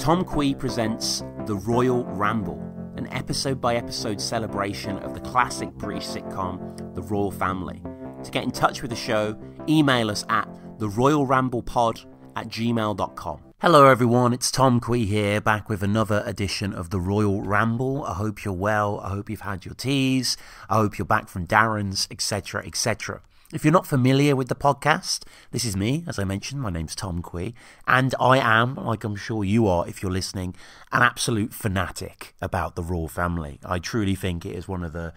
Tom Quay presents The Royle Ramble, an episode-by-episode celebration of the classic British sitcom The Royle Family. To get in touch with the show, email us at theroyleramblepod@gmail.com. Hello everyone, it's Tom Quay here, back with another edition of The Royle Ramble. I hope you're well, I hope you've had your teas, I hope you're back from Darren's, etc, etc. If you're not familiar with the podcast, this is me, as I mentioned, my name's Tom Quay, and I am, like I'm sure you are if you're listening, an absolute fanatic about The Royle Family. I truly think it is one of the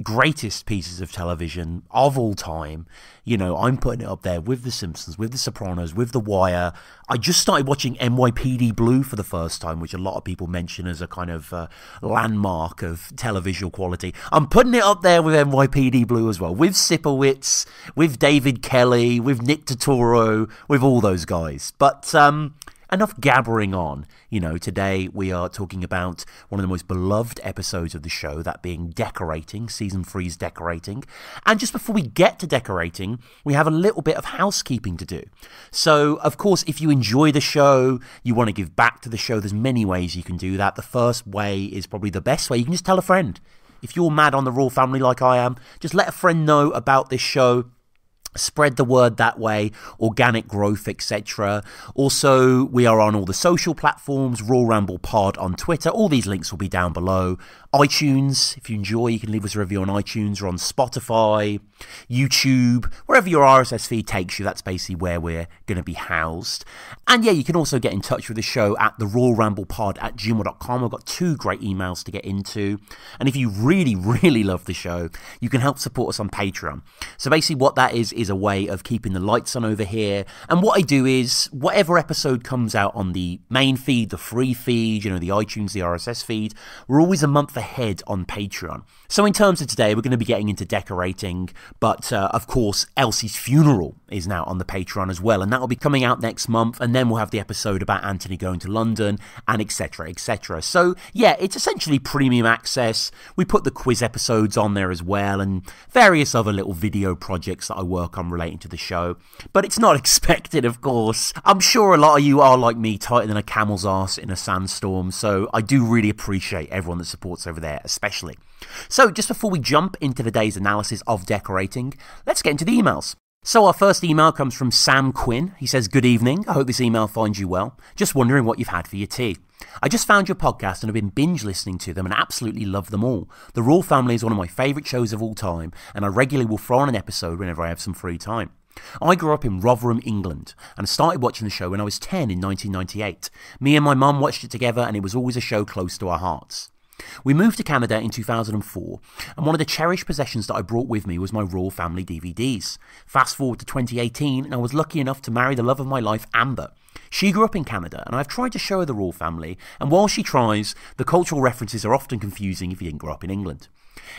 greatest pieces of television of all time. You know, I'm putting it up there with The Simpsons, with The Sopranos, with The Wire. I just started watching NYPD Blue for the first time, which a lot of people mention as a kind of landmark of televisual quality. I'm putting it up there with NYPD Blue as well, with Sipowicz, with David Kelly, with Nick Totoro, with all those guys. But enough gabbering on. You know, today we are talking about one of the most beloved episodes of the show, that being Decorating, Season 3's Decorating. And just before we get to Decorating, we have a little bit of housekeeping to do. So, of course, if you enjoy the show, you want to give back to the show, there's many ways you can do that. The first way is probably the best way. You can just tell a friend. If you're mad on The Royle Family like I am, just let a friend know about this show. Spread the word that way, organic growth, etc. Also, we are on all the social platforms, Royle Ramble Pod on Twitter. All these links will be down below. iTunes, if you enjoy, you can leave us a review on iTunes or on Spotify, YouTube, wherever your RSS feed takes you. That's basically where we're going to be housed. And yeah, you can also get in touch with the show at theroyleramblepod@gmail.com. I've got two great emails to get into. And if you really, really love the show, you can help support us on Patreon. So basically what that is a way of keeping the lights on over here. And what I do is, whatever episode comes out on the main feed, the free feed, you know, the iTunes, the RSS feed, we're always a month ahead on Patreon. So in terms of today, we're going to be getting into Decorating, but of course, Elsie's Funeral is now on the Patreon as well, and that will be coming out next month, and then we'll have the episode about Anthony going to London, and etc, etc. So yeah, it's essentially premium access. We put the quiz episodes on there as well, and various other little video projects that I work on relating to the show, but it's not expected, of course. I'm sure a lot of you are like me, tighter than a camel's arse in a sandstorm, so I do really appreciate everyone that supports over there, especially. So just before we jump into today's analysis of Decorating, let's get into the emails. So our first email comes from Sam Quinn. He says, "Good evening. I hope this email finds you well. Just wondering what you've had for your tea. I just found your podcast and have been binge listening to them and absolutely love them all. The Royle Family is one of my favourite shows of all time, and I regularly will throw on an episode whenever I have some free time. I grew up in Rotherham, England, and started watching the show when I was 10 in 1998. Me and my mum watched it together, and it was always a show close to our hearts. We moved to Canada in 2004, and one of the cherished possessions that I brought with me was my Royle Family DVDs. Fast forward to 2018, and I was lucky enough to marry the love of my life, Amber. She grew up in Canada, and I've tried to show her the Royle Family, and while she tries, the cultural references are often confusing if you didn't grow up in England.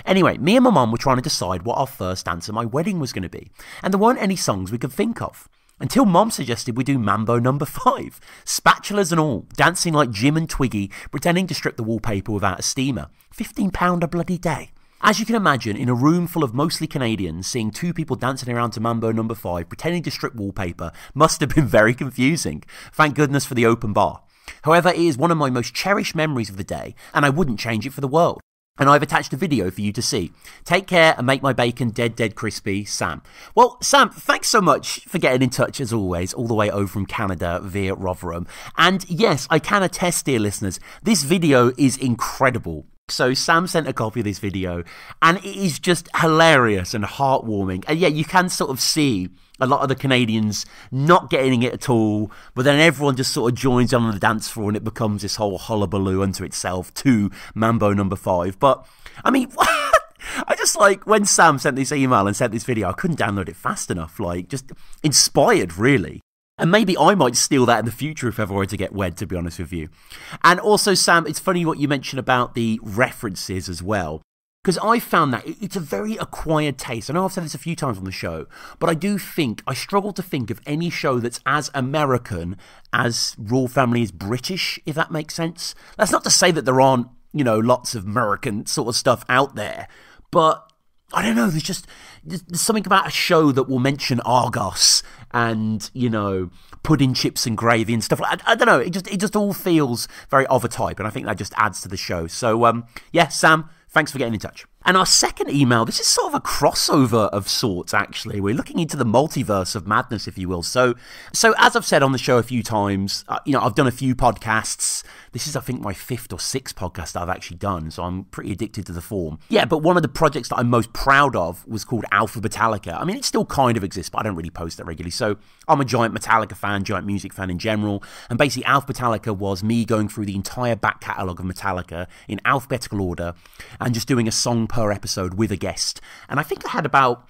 Anyway, me and my mum were trying to decide what our first dance at my wedding was going to be, and there weren't any songs we could think of. Until Mom suggested we do Mambo Number 5, spatulas and all, dancing like Jim and Twiggy, pretending to strip the wallpaper without a steamer. £15 a bloody day. As you can imagine, in a room full of mostly Canadians, seeing two people dancing around to Mambo Number 5, pretending to strip wallpaper, must have been very confusing. Thank goodness for the open bar. However, it is one of my most cherished memories of the day, and I wouldn't change it for the world. And I've attached a video for you to see. Take care and make my bacon dead, dead crispy, Sam." Well, Sam, thanks so much for getting in touch, as always, all the way over from Canada via Rotherham. And yes, I can attest, dear listeners, this video is incredible. So Sam sent a copy of this video, and it is just hilarious and heartwarming. And yeah, you can sort of see a lot of the Canadians not getting it at all, but then everyone just sort of joins on the dance floor and it becomes this whole hullabaloo unto itself to Mambo Number 5. But, I mean, I just, like, when Sam sent this email and sent this video, I couldn't download it fast enough, like, just inspired, really. And maybe I might steal that in the future if ever I were to get wed, to be honest with you. And also, Sam, it's funny what you mentioned about the references as well, because I found that it's a very acquired taste. I know I've said this a few times on the show, but I do think, I struggle to think of any show that's as American as Royle Family is British, if that makes sense. That's not to say that there aren't, you know, lots of American sort of stuff out there, but I don't know, there's something about a show that will mention Argos and, you know, pudding chips and gravy and stuff. I don't know. It just all feels very of a type, and I think that just adds to the show. So, yeah, Sam, thanks for getting in touch. And our second email, this is sort of a crossover of sorts, actually. We're looking into the multiverse of madness, if you will. So as I've said on the show a few times, I've done a few podcasts. This is, I think, my 5th or 6th podcast that I've actually done, so I'm pretty addicted to the form. Yeah, but one of the projects that I'm most proud of was called Alpha Metallica. I mean, it still kind of exists, but I don't really post that regularly. So I'm a giant Metallica fan, giant music fan in general. And basically, Alpha Metallica was me going through the entire back catalogue of Metallica in alphabetical order and just doing a song per episode with a guest. And I think I had about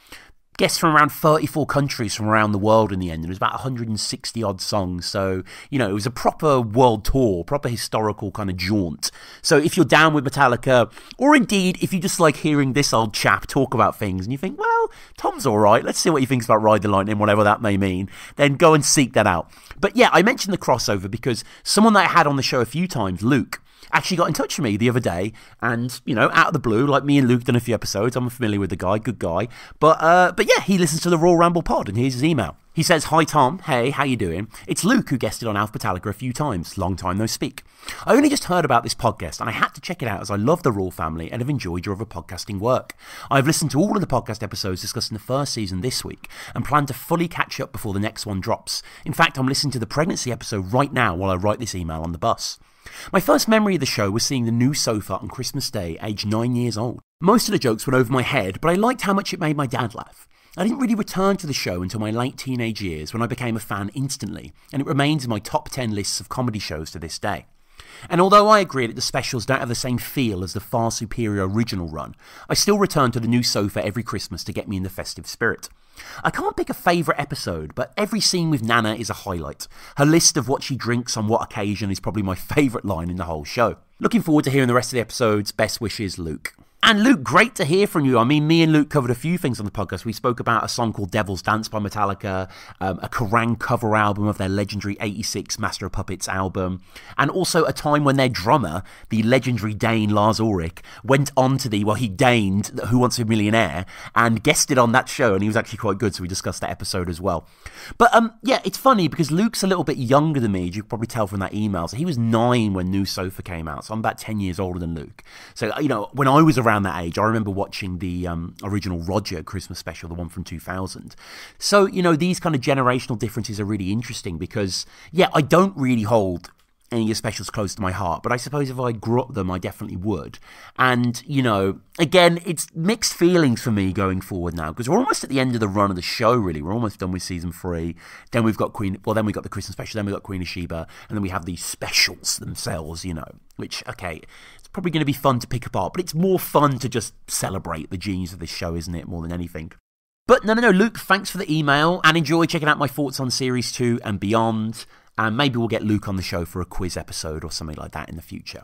guests from around 34 countries from around the world in the end, and it was about 160 odd songs. So, you know, it was a proper world tour, proper historical kind of jaunt. So if you're down with Metallica, or indeed if you just like hearing this old chap talk about things and you think, well, Tom's all right, let's see what he thinks about Ride the Lightning, whatever that may mean, then go and seek that out. But yeah, I mentioned the crossover because someone that I had on the show a few times, Luke, actually got in touch with me the other day, and, you know, out of the blue, like me and Luke done a few episodes, I'm familiar with the guy, good guy, but yeah, he listens to the Royle Ramble pod, and here's his email. He says, "Hi Tom, hey, how you doing? It's Luke who guested on Alpha Metallica a few times, long time no speak. I only just heard about this podcast and I had to check it out as I love the Royle family and have enjoyed your other podcasting work. I've listened to all of the podcast episodes discussing the first season this week and plan to fully catch up before the next one drops. In fact, I'm listening to the pregnancy episode right now while I write this email on the bus. My first memory of the show was seeing the new sofa on Christmas Day, aged 9 years old. Most of the jokes went over my head, but I liked how much it made my dad laugh. I didn't really return to the show until my late teenage years when I became a fan instantly, and it remains in my top 10 lists of comedy shows to this day. And although I agree that the specials don't have the same feel as the far superior original run, I still return to the new sofa every Christmas to get me in the festive spirit. I can't pick a favourite episode, but every scene with Nana is a highlight. Her list of what she drinks on what occasion is probably my favourite line in the whole show. Looking forward to hearing the rest of the episodes. Best wishes, Luke." And Luke, great to hear from you. I mean, me and Luke covered a few things on the podcast. We spoke about a song called Devil's Dance by Metallica, a Kerrang cover album of their legendary 86 Master of Puppets album, and also a time when their drummer, the legendary Dane Lars Ulrich, went on to the, well, he deigned Who Wants a Millionaire and guested on that show, and he was actually quite good, so we discussed that episode as well. But yeah, it's funny because Luke's a little bit younger than me, as you can probably tell from that email. So he was 9 when New Sofa came out, so I'm about 10 years older than Luke. So, you know, when I was around that age, I remember watching the original Roger Christmas special, the one from 2000. So, you know, these kind of generational differences are really interesting because, yeah, I don't really hold any of your specials close to my heart, but I suppose if I grew up them, I definitely would. And, you know, again, it's mixed feelings for me going forward now, because we're almost at the end of the run of the show, really. We're almost done with season 3. Then we've got then we got the Christmas special, then we got Queen of Sheba, and then we have these specials themselves, you know, which, okay, it's probably going to be fun to pick apart, but it's more fun to just celebrate the genius of this show, isn't it, more than anything. But no, Luke, thanks for the email, and enjoy checking out my thoughts on Series 2 and beyond. And maybe we'll get Luke on the show for a quiz episode or something like that in the future.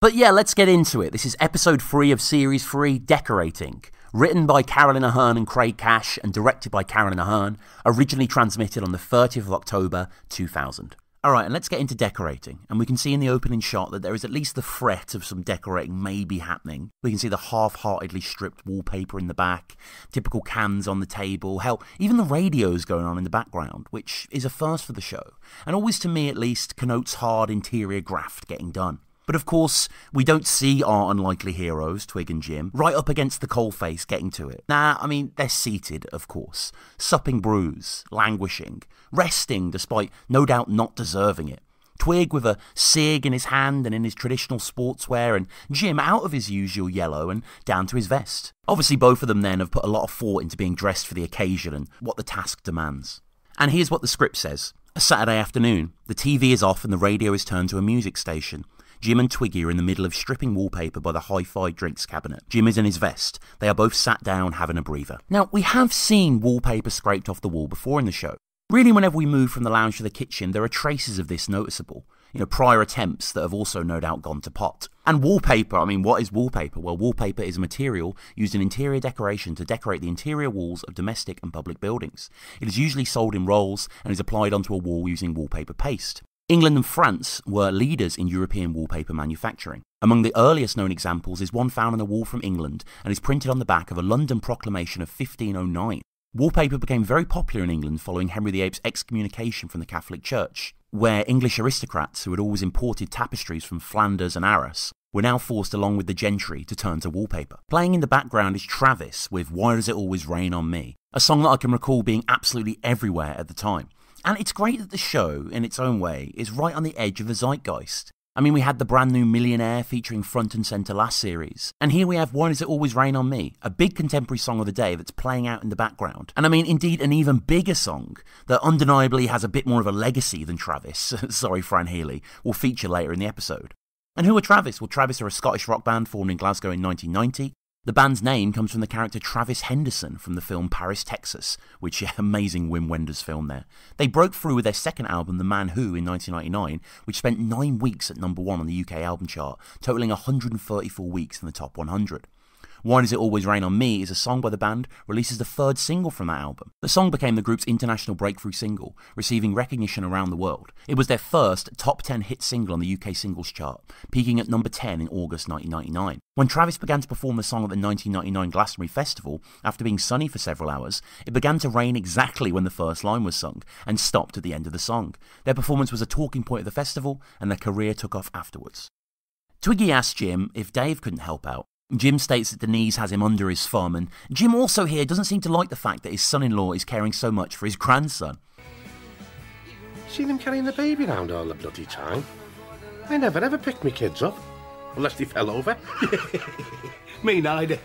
But yeah, let's get into it. This is episode 3 of series 3, Decorating. Written by Caroline Aherne and Craig Cash and directed by Caroline Aherne. Originally transmitted on the 30th of October, 2000. Alright, and let's get into decorating. And we can see in the opening shot that there is at least the fret of some decorating maybe happening. We can see the half-heartedly stripped wallpaper in the back, typical cans on the table, hell, even the radio's going on in the background, which is a first for the show. And always, to me at least, connotes hard interior graft getting done. But of course, we don't see our unlikely heroes, Twig and Jim, right up against the coalface getting to it. Nah, I mean, they're seated, of course, supping brews, languishing, resting despite no doubt not deserving it. Twig with a cig in his hand and in his traditional sportswear, and Jim out of his usual yellow and down to his vest. Obviously, both of them then have put a lot of thought into being dressed for the occasion and what the task demands. And here's what the script says. A Saturday afternoon, the TV is off and the radio is turned to a music station. Jim and Twiggy are in the middle of stripping wallpaper by the hi-fi drinks cabinet. Jim is in his vest. They are both sat down having a breather. Now, we have seen wallpaper scraped off the wall before in the show. Really, whenever we move from the lounge to the kitchen, there are traces of this noticeable. You know, prior attempts that have also no doubt gone to pot. And wallpaper, I mean, what is wallpaper? Well, wallpaper is a material used in interior decoration to decorate the interior walls of domestic and public buildings. It is usually sold in rolls and is applied onto a wall using wallpaper paste. England and France were leaders in European wallpaper manufacturing. Among the earliest known examples is one found on a wall from England and is printed on the back of a London proclamation of 1509. Wallpaper became very popular in England following Henry VIII's excommunication from the Catholic Church, where English aristocrats who had always imported tapestries from Flanders and Arras were now forced along with the gentry to turn to wallpaper. Playing in the background is Travis with Why Does It Always Rain on Me, a song that I can recall being absolutely everywhere at the time. And it's great that the show, in its own way, is right on the edge of the zeitgeist. I mean, we had The Brand New Millionaire featuring Front and Centre last series, and here we have Why Does It Always Rain on Me, a big contemporary song of the day that's playing out in the background. And I mean, indeed, an even bigger song that undeniably has a bit more of a legacy than Travis, sorry Fran Healy, will feature later in the episode. And who are Travis? Well, Travis are a Scottish rock band formed in Glasgow in 1990. The band's name comes from the character Travis Henderson from the film Paris, Texas, which is an amazing Wim Wenders film there. They broke through with their second album, The Man Who, in 1999, which spent 9 weeks at number one on the UK album chart, totaling 134 weeks in the top 100. Why Does It Always Rain on Me is a song by the band, released as the third single from that album. The song became the group's international breakthrough single, receiving recognition around the world. It was their first top 10 hit single on the UK singles chart, peaking at number 10 in August 1999. When Travis began to perform the song at the 1999 Glastonbury Festival, after being sunny for several hours, it began to rain exactly when the first line was sung, and stopped at the end of the song. Their performance was a talking point at the festival, and their career took off afterwards. Twiggy asked Jim if Dave couldn't help out. Jim states that Denise has him under his thumb, and Jim also here doesn't seem to like the fact that his son-in-law is caring so much for his grandson. Seen him carrying the baby round all the bloody time. I never ever picked my kids up. Unless they fell over. Me neither.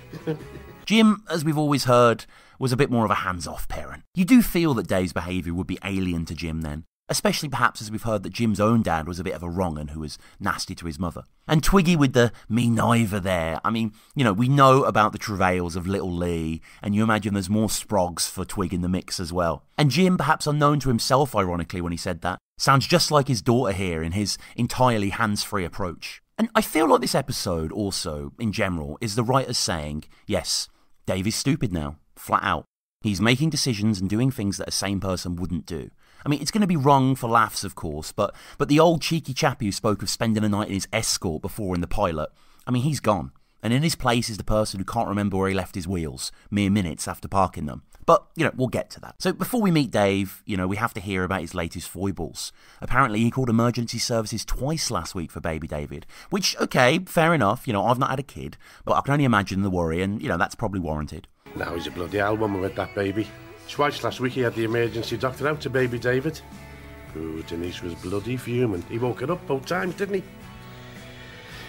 Jim, as we've always heard, was a bit more of a hands-off parent. You do feel that Dave's behaviour would be alien to Jim then, especially perhaps as we've heard that Jim's own dad was a bit of a wrong-un who was nasty to his mother. And Twiggy with the me neither there. I mean, you know, we know about the travails of little Lee, and you imagine there's more sprogs for Twig in the mix as well. And Jim, perhaps unknown to himself ironically when he said that, sounds just like his daughter here in his entirely hands-free approach. And I feel like this episode also, in general, is the writers saying, yes, Dave is stupid now, flat out. He's making decisions and doing things that a sane person wouldn't do. I mean, it's going to be wrong for laughs, of course, but the old cheeky chappy who spoke of spending a night in his escort before in the pilot, I mean, he's gone. And in his place is the person who can't remember where he left his wheels, mere minutes after parking them. But, you know, we'll get to that. So before we meet Dave, you know, we have to hear about his latest foibles. Apparently he called emergency services twice last week for baby David, which, okay, fair enough, you know, I've not had a kid, but I can only imagine the worry and, you know, that's probably warranted. Now he's a bloody owl woman with that baby. Twice last week he had the emergency doctor out to baby David. Ooh, Denise was bloody fuming. He woke her up both times, didn't he?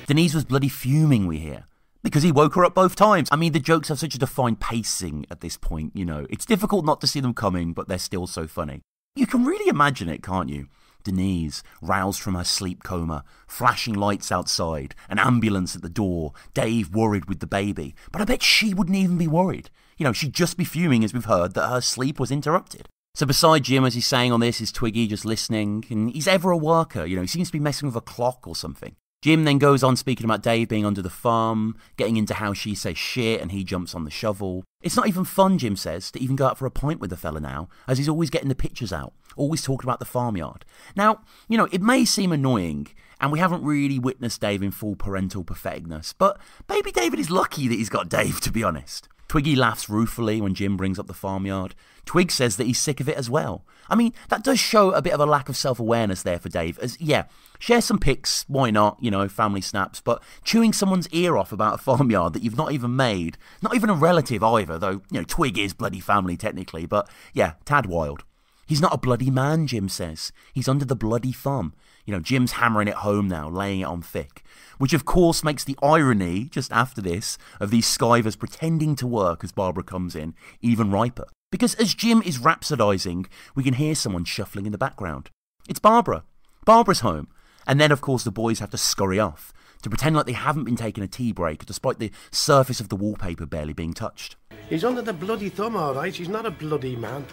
Denise was bloody fuming, we hear. Because he woke her up both times. I mean, the jokes have such a defined pacing at this point, you know. It's difficult not to see them coming, but they're still so funny. You can really imagine it, can't you? Denise, roused from her sleep coma, flashing lights outside, an ambulance at the door, Dave worried with the baby. But I bet she wouldn't even be worried. You know, she'd just be fuming, as we've heard, that her sleep was interrupted. So beside Jim, as he's saying on this, is Twiggy just listening, and he's ever a worker, you know, he seems to be messing with a clock or something. Jim then goes on speaking about Dave being under the thumb, getting into how she says shit and he jumps on the shovel. It's not even fun, Jim says, to even go out for a pint with the fella now, as he's always getting the pictures out, always talking about the farmyard. Now, you know, it may seem annoying, and we haven't really witnessed Dave in full parental patheticness, but baby David is lucky that he's got Dave, to be honest. Twiggy laughs ruefully when Jim brings up the farmyard. Twig says that he's sick of it as well. I mean, that does show a bit of a lack of self-awareness there for Dave, as, yeah, share some pics, why not, you know, family snaps, but chewing someone's ear off about a farmyard that you've not even made, not even a relative either, though, you know, Twig is bloody family technically, but, yeah, tad wild. He's not a bloody man, Jim says. He's under the bloody thumb. You know, Jim's hammering it home now, laying it on thick. Which, of course, makes the irony, just after this, of these skivers pretending to work as Barbara comes in, even riper. Because as Jim is rhapsodising, we can hear someone shuffling in the background. It's Barbara. Barbara's home. And then, of course, the boys have to scurry off, to pretend like they haven't been taking a tea break, despite the surface of the wallpaper barely being touched. He's under the bloody thumb, all right. He's not a bloody man.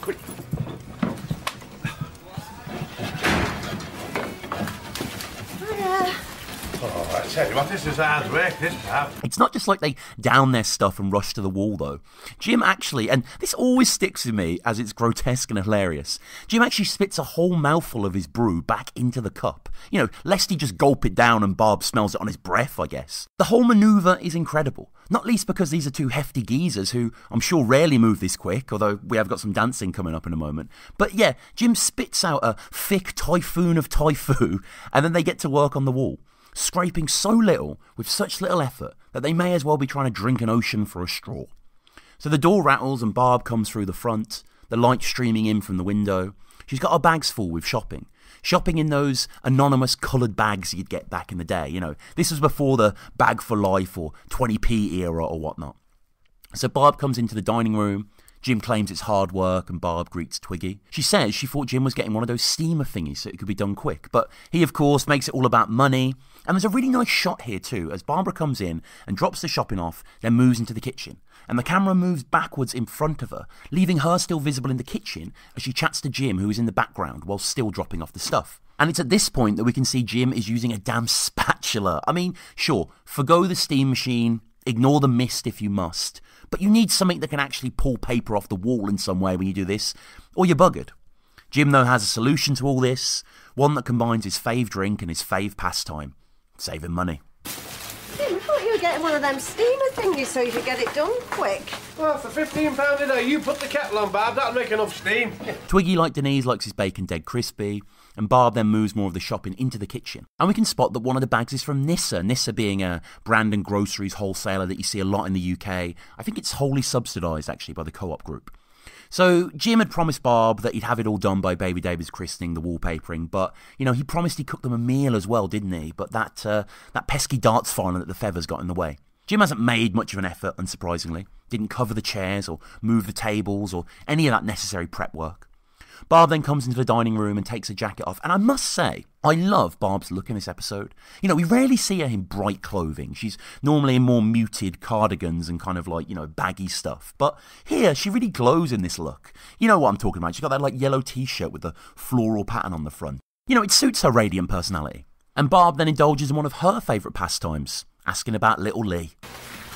Quick. Oh, tell you what, this is hard work, this part. It's not just like they down their stuff and rush to the wall, though. Jim actually, and this always sticks with me as it's grotesque and hilarious, Jim actually spits a whole mouthful of his brew back into the cup. You know, lest he just gulp it down and Barb smells it on his breath, I guess. The whole manoeuvre is incredible, not least because these are two hefty geezers who I'm sure rarely move this quick, although we have got some dancing coming up in a moment. But yeah, Jim spits out a thick typhoon of tofu, and then they get to work on the wall, scraping so little with such little effort that they may as well be trying to drink an ocean for a straw. So the door rattles and Barb comes through the front, the light streaming in from the window. She's got her bags full with shopping. Shopping in those anonymous coloured bags you'd get back in the day, you know. This was before the bag for life or 20p era or whatnot. So Barb comes into the dining room. Jim claims it's hard work and Barb greets Twiggy. She says she thought Jim was getting one of those steamer thingies so it could be done quick, but he of course makes it all about money. And there's a really nice shot here too as Barbara comes in and drops the shopping off, then moves into the kitchen. And the camera moves backwards in front of her, leaving her still visible in the kitchen as she chats to Jim, who is in the background while still dropping off the stuff. And it's at this point that we can see Jim is using a damn spatula. I mean, sure, forgo the steam machine, ignore the mist if you must, but you need something that can actually pull paper off the wall in some way when you do this, or you're buggered. Jim, though, has a solution to all this, one that combines his fave drink and his fave pastime, saving money. Jim, I thought you were getting one of them steamer thingies so you could get it done quick. Well, for £15 a day, you put the kettle on, Barb, that'll make enough steam. Twiggy, like Denise, likes his bacon dead crispy, and Barb then moves more of the shopping into the kitchen. And we can spot that one of the bags is from Nissa, Nissa being a brand and groceries wholesaler that you see a lot in the UK. I think it's wholly subsidised, actually, by the Co-op Group. So Jim had promised Barb that he'd have it all done by Baby David's christening, the wallpapering, but, you know, he promised he'd cook them a meal as well, didn't he? But that pesky darts final that the feathers got in the way. Jim hasn't made much of an effort, unsurprisingly. Didn't cover the chairs or move the tables or any of that necessary prep work. Barb then comes into the dining room and takes her jacket off, and I must say, I love Barb's look in this episode. You know, we rarely see her in bright clothing. She's normally in more muted cardigans and kind of like, you know, baggy stuff. But here, she really glows in this look. You know what I'm talking about. She's got that like yellow t-shirt with the floral pattern on the front. You know, it suits her radiant personality. And Barb then indulges in one of her favourite pastimes, asking about little Lee.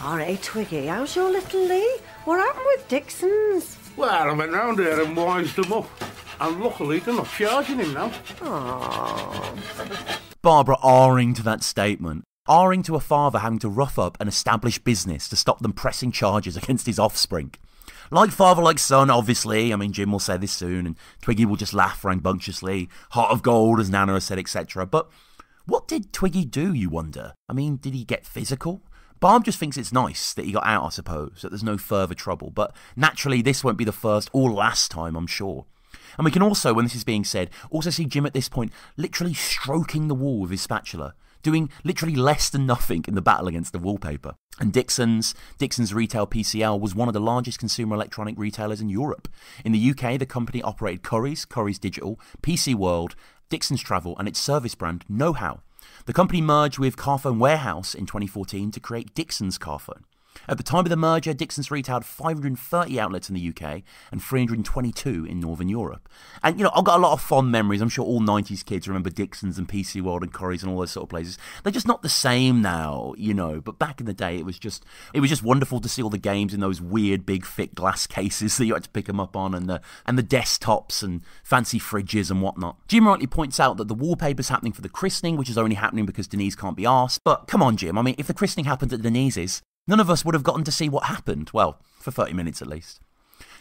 All right, Twiggy, how's your little Lee? What happened with Dixon's? Well, I went round there and wised him up. And luckily, they're not charging him now. Aww. Barbara ahhing to that statement. Ahhing to her father having to rough up an established business to stop them pressing charges against his offspring. Like father, like son, obviously. I mean, Jim will say this soon, and Twiggy will just laugh rambunctiously. Heart of gold, as Nana has said, etc. But what did Twiggy do, you wonder? I mean, did he get physical? Barb just thinks it's nice that he got out, I suppose, that there's no further trouble. But naturally, this won't be the first or last time, I'm sure. And we can also, when this is being said, also see Jim at this point literally stroking the wall with his spatula, doing literally less than nothing in the battle against the wallpaper. And Dixon's Retail PCL was one of the largest consumer electronic retailers in Europe. In the UK, the company operated Currys, Currys Digital, PC World, Dixon's Travel, and its service brand, Know How. The company merged with Carphone Warehouse in 2014 to create Dixon's Carphone. At the time of the merger, Dixon's retailed 530 outlets in the UK and 322 in Northern Europe. And, you know, I've got a lot of fond memories. I'm sure all 90s kids remember Dixon's and PC World and Currys and all those sort of places. They're just not the same now, you know. But back in the day, it was just wonderful to see all the games in those weird, big, thick glass cases that you had to pick them up on and the desktops and fancy fridges and whatnot. Jim rightly points out that the wallpaper's happening for the christening, which is only happening because Denise can't be arsed. But come on, Jim. I mean, if the christening happened at Denise's, none of us would have gotten to see what happened, well, for 30 minutes at least.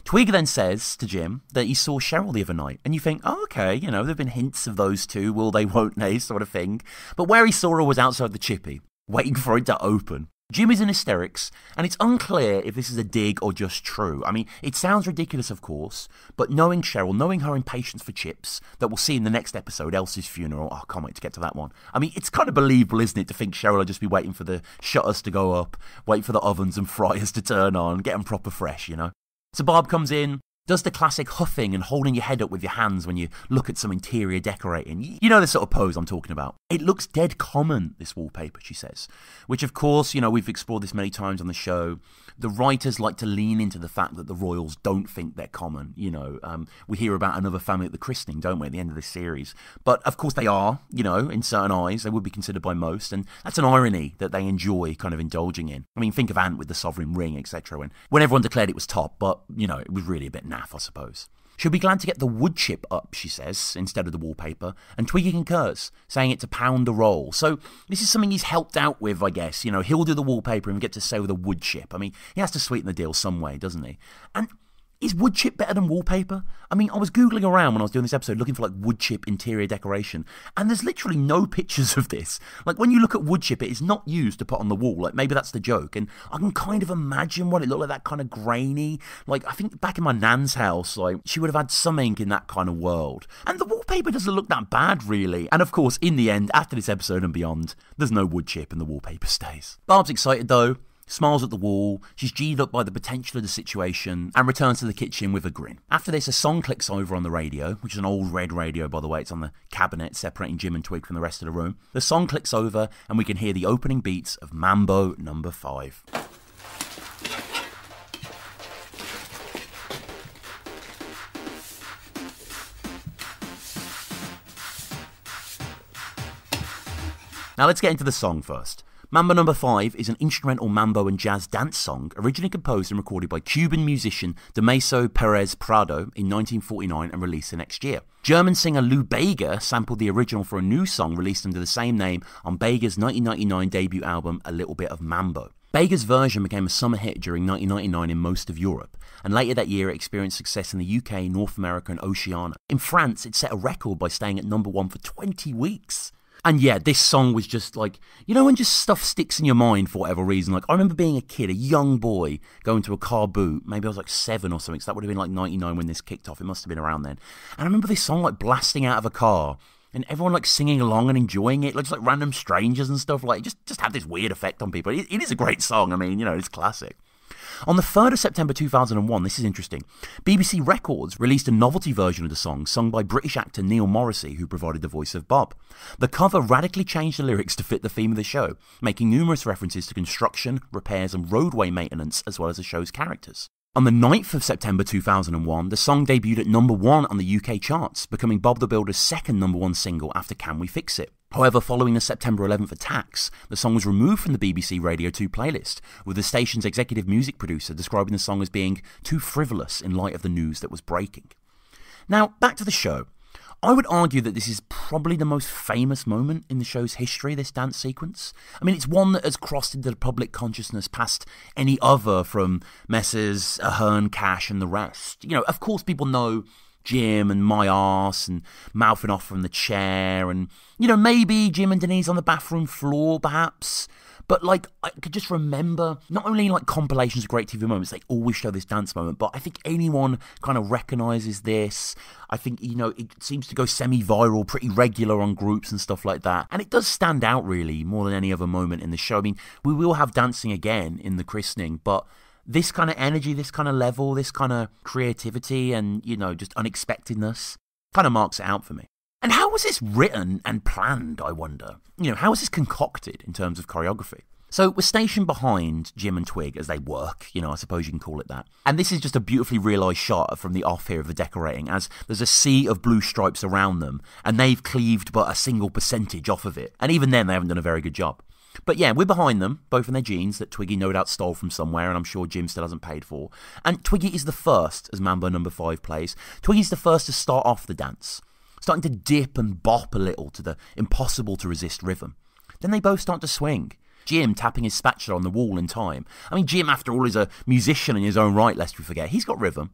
Twig then says to Jim that he saw Cheryl the other night, and you think, oh, okay, you know, there have been hints of those two, will they, won't they, sort of thing. But where he saw her was outside the chippy, waiting for it to open. Jim is in hysterics, and it's unclear if this is a dig or just true. I mean, it sounds ridiculous, of course, but knowing Cheryl, knowing her impatience for chips, that we'll see in the next episode, Elsie's funeral, oh, I can't wait to get to that one. I mean, it's kind of believable, isn't it, to think Cheryl will just be waiting for the shutters to go up, wait for the ovens and fryers to turn on, get them proper fresh, you know. So Barb comes in, Does the classic huffing and holding your head up with your hands when you look at some interior decorating. You know the sort of pose I'm talking about. It looks dead common, this wallpaper, she says. Which, of course, you know, we've explored this many times on the show. The writers like to lean into the fact that the royals don't think they're common. You know, we hear about another family at the christening, don't we, at the end of this series. But, of course, they are, you know, in certain eyes. They would be considered by most. And that's an irony that they enjoy kind of indulging in. I mean, think of Ant with the sovereign ring, etc. When everyone declared it was top, but, you know, it was really a bit naff, I suppose. She'll be glad to get the wood chip up, she says, instead of the wallpaper, and Twiggy concurs, saying it's £1 a roll. So this is something he's helped out with, I guess. You know, he'll do the wallpaper and get to say with a wood chip. I mean, he has to sweeten the deal some way, doesn't he? And is wood chip better than wallpaper? I mean, I was Googling around when I was doing this episode looking for, like, wood chip interior decoration, and there's literally no pictures of this. Like, when you look at wood chip, it is not used to put on the wall. Like, maybe that's the joke, and I can kind of imagine what it looked like, that kind of grainy. Like, I think back in my nan's house, like, she would have had something in that kind of world. And the wallpaper doesn't look that bad, really. And, of course, in the end, after this episode and beyond, there's no wood chip and the wallpaper stays. Barb's excited, though. Smiles at the wall, she's G'd up by the potential of the situation, and returns to the kitchen with a grin. After this, a song clicks over on the radio, which is an old red radio, by the way. It's on the cabinet, separating Jim and Twig from the rest of the room. The song clicks over, and we can hear the opening beats of Mambo Number 5. Now let's get into the song first. Mambo Number 5 is an instrumental mambo and jazz dance song originally composed and recorded by Cuban musician Damaso Perez Prado in 1949 and released the next year. German singer Lou Bega sampled the original for a new song released under the same name on Bega's 1999 debut album A Little Bit of Mambo. Bega's version became a summer hit during 1999 in most of Europe, and later that year it experienced success in the UK, North America and Oceania. In France, it set a record by staying at number 1 for 20 weeks. And yeah, this song was just like, you know when just stuff sticks in your mind for whatever reason? Like, I remember being a kid, a young boy, going to a car boot. Maybe I was like 7 or something, so that would have been like 99 when this kicked off. It must have been around then. And I remember this song like blasting out of a car and everyone like singing along and enjoying it. Like, just like random strangers and stuff. Like, it just had this weird effect on people. It is a great song. I mean, you know, it's classic. On the 3rd of September 2001, this is interesting, BBC Records released a novelty version of the song sung by British actor Neil Morrissey, who provided the voice of Bob. The cover radically changed the lyrics to fit the theme of the show, making numerous references to construction, repairs and roadway maintenance, as well as the show's characters. On the 9th of September 2001, the song debuted at number 1 on the UK charts, becoming Bob the Builder's second number 1 single after Can We Fix It? However, following the September 11th attacks, the song was removed from the BBC Radio 2 playlist, with the station's executive music producer describing the song as being too frivolous in light of the news that was breaking. Now, back to the show. I would argue that this is probably the most famous moment in the show's history, this dance sequence. I mean, it's one that has crossed into the public consciousness past any other from Messrs. Aherne, Cash and the rest. You know, of course people know Jim and My Arse and mouthing off from the chair and, you know, maybe Jim and Denise on the bathroom floor, perhaps. But, like, I could just remember, not only, like, compilations of great TV moments, they always show this dance moment, but I think anyone kind of recognises this. I think, you know, it seems to go semi-viral, pretty regular on groups and stuff like that. And it does stand out, really, more than any other moment in the show. I mean, we will have dancing again in the christening, but this kind of energy, this kind of level, this kind of creativity and, you know, just unexpectedness kind of marks it out for me. And how was this written and planned, I wonder? You know, how was this concocted in terms of choreography? So we're stationed behind Jim and Twig as they work, you know, I suppose you can call it that. And this is just a beautifully realised shot from the off here of the decorating, as there's a sea of blue stripes around them, and they've cleaved but a single percentage off of it. And even then, they haven't done a very good job. But yeah, we're behind them, both in their jeans that Twiggy no doubt stole from somewhere, and I'm sure Jim still hasn't paid for. And Twiggy is the first, as Mambo Number 5 plays, Twiggy's the first to start off the dance, starting to dip and bop a little to the impossible-to-resist rhythm. Then they both start to swing, Jim tapping his spatula on the wall in time. I mean, Jim, after all, is a musician in his own right, lest we forget. He's got rhythm.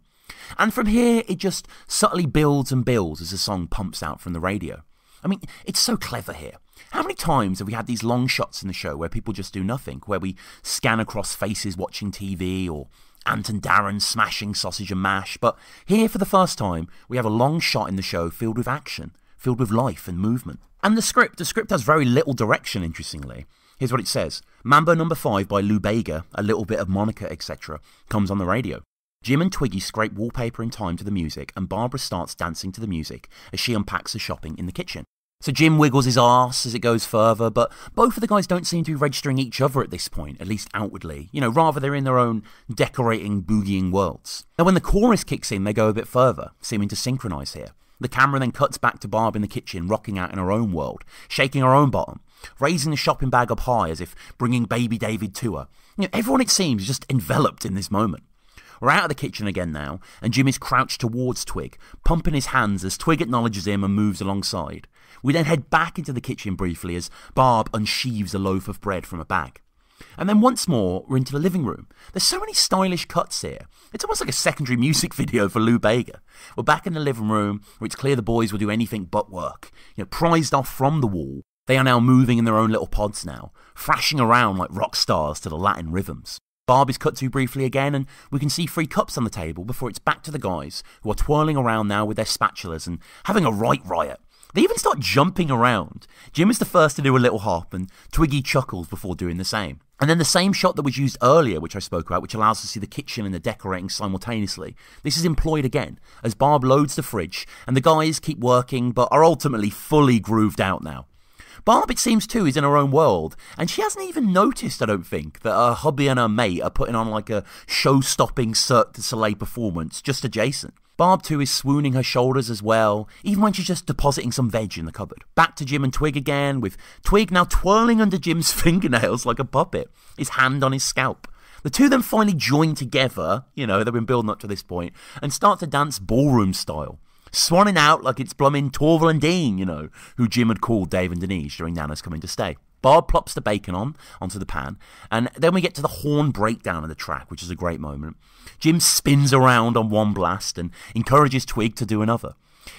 And from here, it just subtly builds and builds as the song pumps out from the radio. I mean, it's so clever here. How many times have we had these long shots in the show where people just do nothing, where we scan across faces watching TV or Ant and Darren smashing sausage and mash? But here, for the first time, we have a long shot in the show filled with action, filled with life and movement. And the script has very little direction, interestingly. Here's what it says. Mambo Number 5 by Lou Bega, A Little Bit of Monica, etc., comes on the radio. Jim and Twiggy scrape wallpaper in time to the music, and Barbara starts dancing to the music as she unpacks her shopping in the kitchen. So Jim wiggles his arse as it goes further, but both of the guys don't seem to be registering each other at this point, at least outwardly. You know, rather they're in their own decorating, boogieing worlds. Now when the chorus kicks in, they go a bit further, seeming to synchronise here. The camera then cuts back to Barb in the kitchen, rocking out in her own world, shaking her own bottom, raising the shopping bag up high as if bringing baby David to her. You know, everyone, it seems, is just enveloped in this moment. We're out of the kitchen again now, and Jim is crouched towards Twig, pumping his hands as Twig acknowledges him and moves alongside. We then head back into the kitchen briefly as Barb unsheaves a loaf of bread from a bag. And then once more, we're into the living room. There's so many stylish cuts here. It's almost like a secondary music video for Lou Bega. We're back in the living room, where it's clear the boys will do anything but work. You know, prized off from the wall, they are now moving in their own little pods now, thrashing around like rock stars to the Latin rhythms. Barb is cut to briefly again, and we can see three cups on the table before it's back to the guys, who are twirling around now with their spatulas and having a right riot. They even start jumping around. Jim is the first to do a little hop, and Twiggy chuckles before doing the same. And then the same shot that was used earlier, which I spoke about, which allows us to see the kitchen and the decorating simultaneously, this is employed again, as Barb loads the fridge, and the guys keep working, but are ultimately fully grooved out now. Barb, it seems too, is in her own world, and she hasn't even noticed, I don't think, that her hubby and her mate are putting on like a show-stopping Cirque du Soleil performance just adjacent. Barb too is swooning her shoulders as well, even when she's just depositing some veg in the cupboard. Back to Jim and Twig again, with Twig now twirling under Jim's fingernails like a puppet, his hand on his scalp. The two then finally join together, you know, they've been building up to this point, and start to dance ballroom style. Swanning out like it's blooming Torval and Dean, you know, who Jim had called Dave and Denise during Nana's coming to stay. Barb plops the bacon onto the pan, and then we get to the horn breakdown of the track, which is a great moment. Jim spins around on one blast and encourages Twig to do another.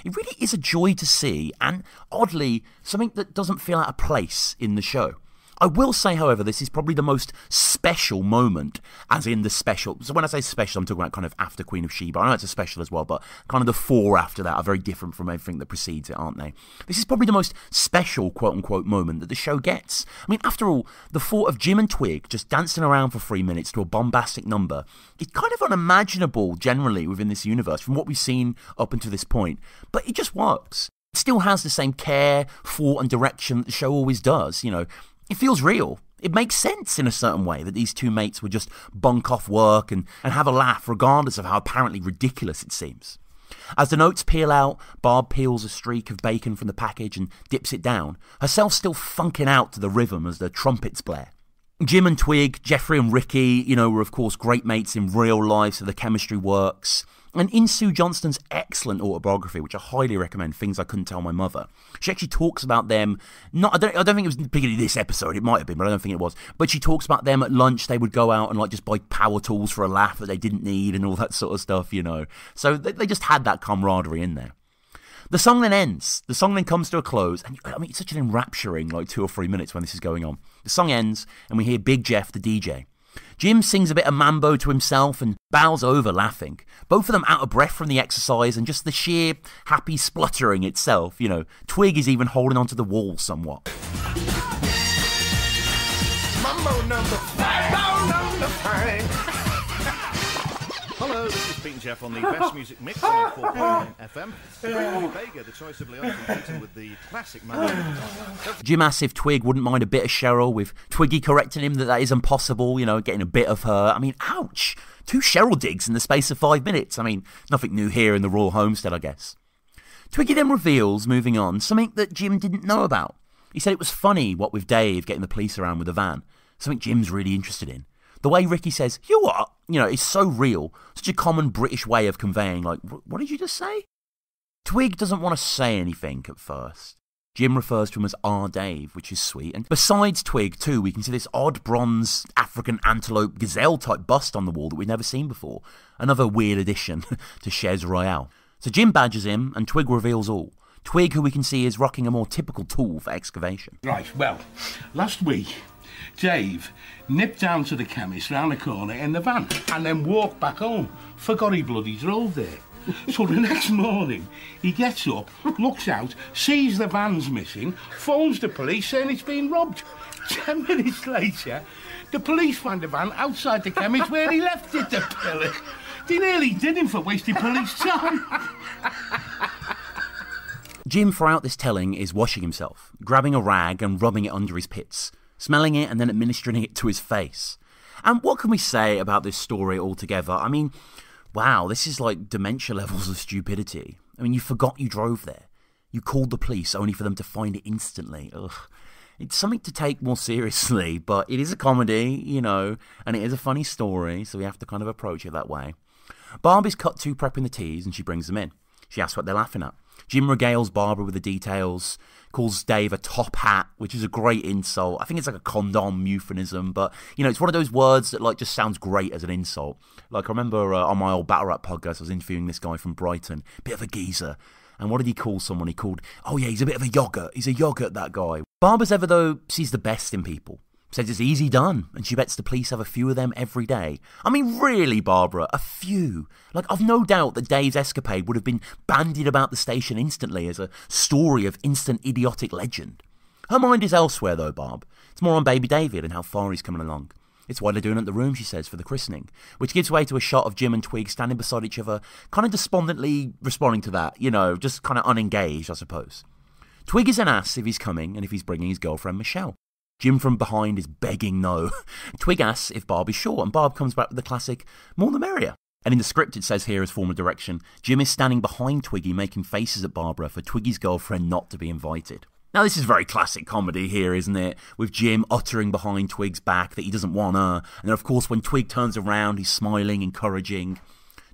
It really is a joy to see, and oddly, something that doesn't feel out of place in the show. I will say, however, this is probably the most special moment, as in the special. So when I say special, I'm talking about kind of after Queen of Sheba. I know it's a special as well, but kind of the four after that are very different from everything that precedes it, aren't they? This is probably the most special, quote-unquote, moment that the show gets. I mean, after all, the thought of Jim and Twig just dancing around for 3 minutes to a bombastic number is kind of unimaginable, generally, within this universe, from what we've seen up until this point. But it just works. It still has the same care, thought, and direction that the show always does, you know. It feels real. It makes sense in a certain way that these two mates would just bunk off work and have a laugh regardless of how apparently ridiculous it seems. As the notes peel out, Barb peels a streak of bacon from the package and dips it down, herself still funking out to the rhythm as the trumpets blare. Jim and Twig, Jeffrey and Ricky, you know, were of course great mates in real life, so the chemistry works. And in Sue Johnston's excellent autobiography, which I highly recommend, Things I Couldn't Tell My Mother, she actually talks about them, I don't think it was particularly this episode, it might have been, but I don't think it was, but she talks about them at lunch, they would go out and like just buy power tools for a laugh that they didn't need and all that sort of stuff, you know. So they just had that camaraderie in there. The song then ends. The song then comes to a close, and I mean, it's such an enrapturing, like 2 or 3 minutes when this is going on. The song ends, and we hear Big Jeff, the DJ. Jim sings a bit of mambo to himself and bows over laughing, both of them out of breath from the exercise and just the sheer happy spluttering itself, you know. Twig is even holding onto the wall somewhat. Mambo number 5! Mambo number 5! Hello, this has been Jeff on the Best Music Mix on 4.9 FM. Lou Bega, the choice of Leon competing with the classic man. Jim asks if Twig wouldn't mind a bit of Cheryl, with Twiggy correcting him that that is impossible, you know, getting a bit of her. I mean, ouch! 2 Cheryl digs in the space of 5 minutes. I mean, nothing new here in the Royal Homestead, I guess. Twiggy then reveals, moving on, something that Jim didn't know about. He said it was funny, what with Dave getting the police around with a van. Something Jim's really interested in. The way Ricky says, "You what?" you know, is so real. Such a common British way of conveying, like, what did you just say? Twig doesn't want to say anything at first. Jim refers to him as R. Dave, which is sweet. And besides Twig, too, we can see this odd bronze African antelope gazelle-type bust on the wall that we've never seen before. Another weird addition to Chez Royale. So Jim badgers him, and Twig reveals all. Twig, who we can see, is rocking a more typical tool for excavation. Right, well, last week, Dave nipped down to the chemist round the corner in the van and then walked back home. Forgot he bloody drove there. So the next morning, he gets up, looks out, sees the van's missing, phones the police saying it's been robbed. 10 minutes later, the police find the van outside the chemist where he left it, the pillar. They nearly did him for wasting police time. Jim, throughout this telling, is washing himself, grabbing a rag and rubbing it under his pits, smelling it and then administering it to his face. And what can we say about this story altogether? I mean, wow, this is like dementia levels of stupidity. I mean, you forgot you drove there. You called the police only for them to find it instantly. Ugh. It's something to take more seriously, but it is a comedy, you know, and it is a funny story, so we have to kind of approach it that way. Barb is cut to prepping the teas, and she brings them in. She asks what they're laughing at. Jim regales Barbara with the details, calls Dave a top hat, which is a great insult. I think it's like a condom euphemism, but, you know, it's one of those words that, like, just sounds great as an insult. Like, I remember on my old Battle Rap podcast, I was interviewing this guy from Brighton, bit of a geezer. And what did he call someone? He called, oh yeah, he's a bit of a yogurt. He's a yogurt, that guy. Barbara's ever, though, sees the best in people. Says it's easy done, and she bets the police have a few of them every day. I mean, really, Barbara, a few. Like, I've no doubt that Dave's escapade would have been bandied about the station instantly as a story of instant idiotic legend. Her mind is elsewhere, though, Barb. It's more on baby David and how far he's coming along. It's why they're doing it at the room, she says, for the christening, which gives way to a shot of Jim and Twig standing beside each other, kind of despondently responding to that, you know, just kind of unengaged, I suppose. Twig is an ass if he's coming and if he's bringing his girlfriend Michelle. Jim from behind is begging no. Twig asks if Barb is short, and Barb comes back with the classic, more the merrier. And in the script it says here as form of direction, Jim is standing behind Twiggy making faces at Barbara for Twiggy's girlfriend not to be invited. Now this is very classic comedy here, isn't it? With Jim uttering behind Twig's back that he doesn't want her, and then of course when Twig turns around he's smiling, encouraging.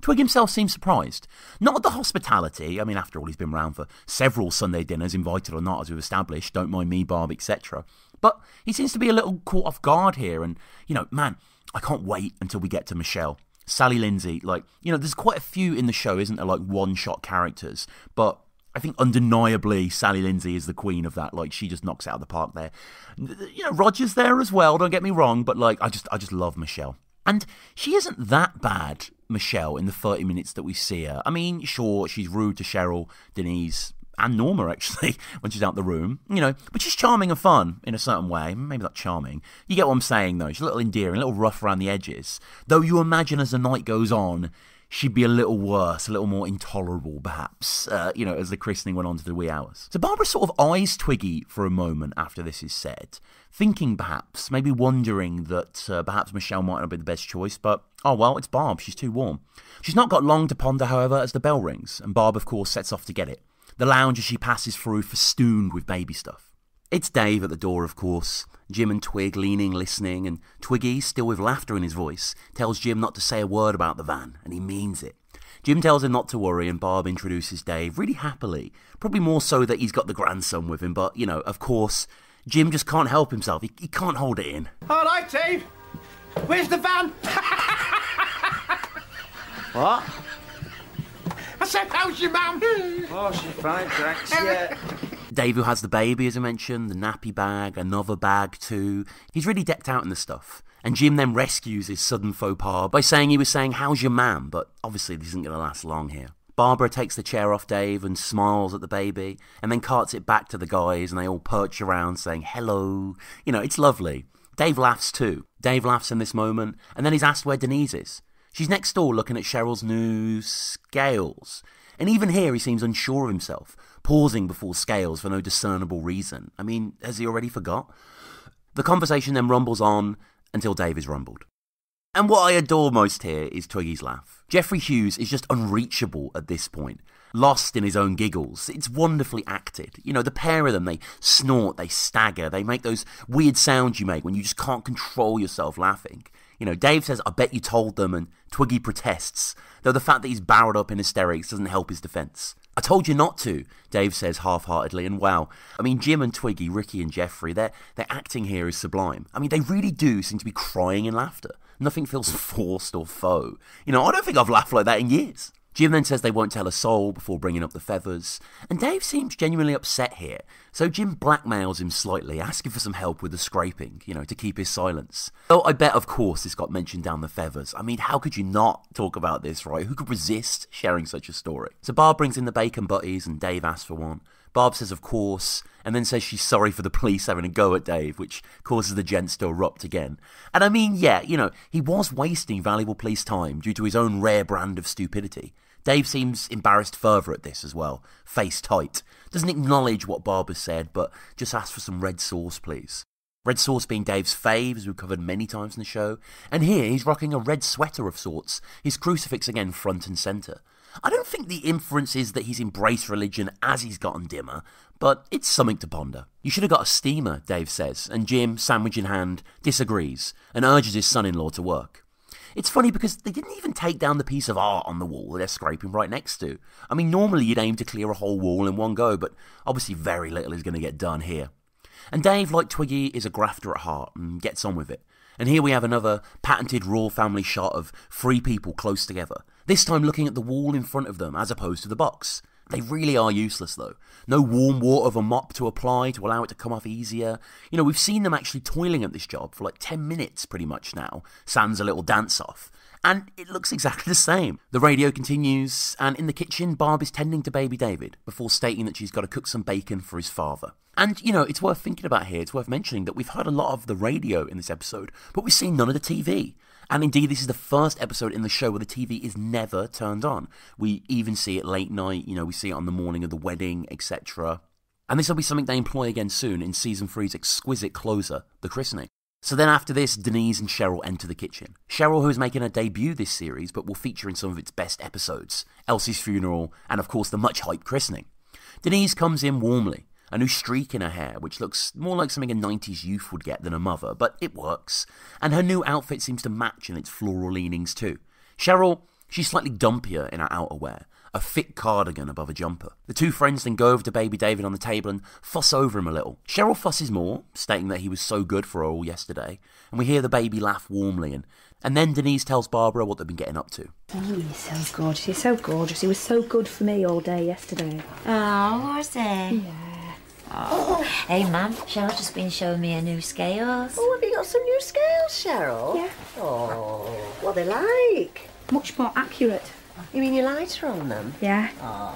Twig himself seems surprised. Not at the hospitality, I mean after all he's been round for several Sunday dinners, invited or not as we've established, don't mind me Barb, etc. But he seems to be a little caught off guard here and, you know, man, I can't wait until we get to Michelle. Sally Lindsay, like, you know, there's quite a few in the show, isn't there, like one-shot characters, but I think undeniably Sally Lindsay is the queen of that. Like, she just knocks it out of the park there. You know, Roger's there as well, don't get me wrong, but, like, I just love Michelle. And she isn't that bad, Michelle, in the 30 minutes that we see her. I mean, sure, she's rude to Cheryl, Denise, and Norma, actually, when she's out the room, you know, but she's charming and fun in a certain way. Maybe not charming. You get what I'm saying, though. She's a little endearing, a little rough around the edges. Though you imagine as the night goes on, she'd be a little worse, a little more intolerable, perhaps, you know, as the christening went on to the wee hours. So Barbara sort of eyes Twiggy for a moment after this is said, thinking perhaps, maybe wondering that perhaps Michelle might not be the best choice, but, oh well, it's Barb, she's too warm. She's not got long to ponder, however, as the bell rings, and Barb, of course, sets off to get it. The lounge as she passes through festooned with baby stuff. It's Dave at the door, of course. Jim and Twig leaning, listening, and Twiggy, still with laughter in his voice, tells Jim not to say a word about the van, and he means it. Jim tells him not to worry, and Barb introduces Dave really happily, probably more so that he's got the grandson with him, but, you know, of course, Jim just can't help himself. He can't hold it in. All right, Dave. Where's the van? What? I said, how's your mum? Oh, she's fine, thanks, yeah. Dave, who has the baby, as I mentioned, the nappy bag, another bag too. He's really decked out in the stuff. And Jim then rescues his sudden faux pas by saying he was saying, how's your man? But obviously this isn't going to last long here. Barbara takes the chair off Dave and smiles at the baby and then carts it back to the guys and they all perch around saying, hello. You know, it's lovely. Dave laughs too. Dave laughs in this moment and then he's asked where Denise is. She's next door looking at Cheryl's new scales. And even here he seems unsure of himself, pausing before scales for no discernible reason. I mean, has he already forgot? The conversation then rumbles on until Dave is rumbled. And what I adore most here is Twiggy's laugh. Jeffrey Hughes is just unreachable at this point, lost in his own giggles. It's wonderfully acted. You know, the pair of them, they snort, they stagger, they make those weird sounds you make when you just can't control yourself laughing. You know, Dave says, I bet you told them, and Twiggy protests, though the fact that he's barreled up in hysterics doesn't help his defence. I told you not to, Dave says half-heartedly, and wow, I mean, Jim and Twiggy, Ricky and Jeffrey, their acting here is sublime. I mean, they really do seem to be crying in laughter. Nothing feels forced or faux. You know, I don't think I've laughed like that in years. Jim then says they won't tell a soul before bringing up the feathers, and Dave seems genuinely upset here, so Jim blackmails him slightly, asking for some help with the scraping, you know, to keep his silence. Oh, I bet, of course, this got mentioned down the feathers. I mean, how could you not talk about this, right? Who could resist sharing such a story? So Barb brings in the bacon butties, and Dave asks for one. Barb says, of course, and then says she's sorry for the police having a go at Dave, which causes the gents to erupt again. And I mean, yeah, you know, he was wasting valuable police time due to his own rare brand of stupidity. Dave seems embarrassed further at this as well, face tight. Doesn't acknowledge what Barb has said, but just asks for some red sauce, please. Red sauce being Dave's fave, as we've covered many times in the show, and here he's rocking a red sweater of sorts, his crucifix again front and centre. I don't think the inference is that he's embraced religion as he's gotten dimmer, but it's something to ponder. You should have got a steamer, Dave says, and Jim, sandwich in hand, disagrees, and urges his son-in-law to work. It's funny because they didn't even take down the piece of art on the wall that they're scraping right next to. I mean, normally you'd aim to clear a whole wall in one go, but obviously very little is going to get done here. And Dave, like Twiggy, is a grafter at heart and gets on with it. And here we have another patented Royle family shot of three people close together, this time looking at the wall in front of them as opposed to the box. They really are useless though. No warm water of a mop to apply to allow it to come off easier. You know, we've seen them actually toiling at this job for like 10 minutes pretty much now, sans a little dance off. And it looks exactly the same. The radio continues, and in the kitchen, Barb is tending to baby David before stating that she's got to cook some bacon for his father. And, you know, it's worth thinking about here, it's worth mentioning that we've heard a lot of the radio in this episode, but we've seen none of the TV. And indeed, this is the first episode in the show where the TV is never turned on. We even see it late night, you know, we see it on the morning of the wedding, etc. And this will be something they employ again soon in Season 3's exquisite closer, The Christening. So then after this, Denise and Cheryl enter the kitchen. Cheryl, who is making her debut this series, but will feature in some of its best episodes, Elsie's Funeral, and of course the much-hyped Christening. Denise comes in warmly, a new streak in her hair, which looks more like something a 90s youth would get than a mother, but it works. And her new outfit seems to match in its floral leanings too. Cheryl, she's slightly dumpier in her outerwear, a thick cardigan above a jumper. The two friends then go over to baby David on the table and fuss over him a little. Cheryl fusses more, stating that he was so good for her all yesterday, and we hear the baby laugh warmly, and then Denise tells Barbara what they've been getting up to. Oh, he's so gorgeous, he's so gorgeous. He was so good for me all day yesterday. Oh, was he? Yeah. Oh. Hey, Mum, Cheryl's just been showing me her new scales. Oh, have you got some new scales, Cheryl? Yeah. Oh, what are they like? Much more accurate. You mean you're lighter on them? Yeah. Aww.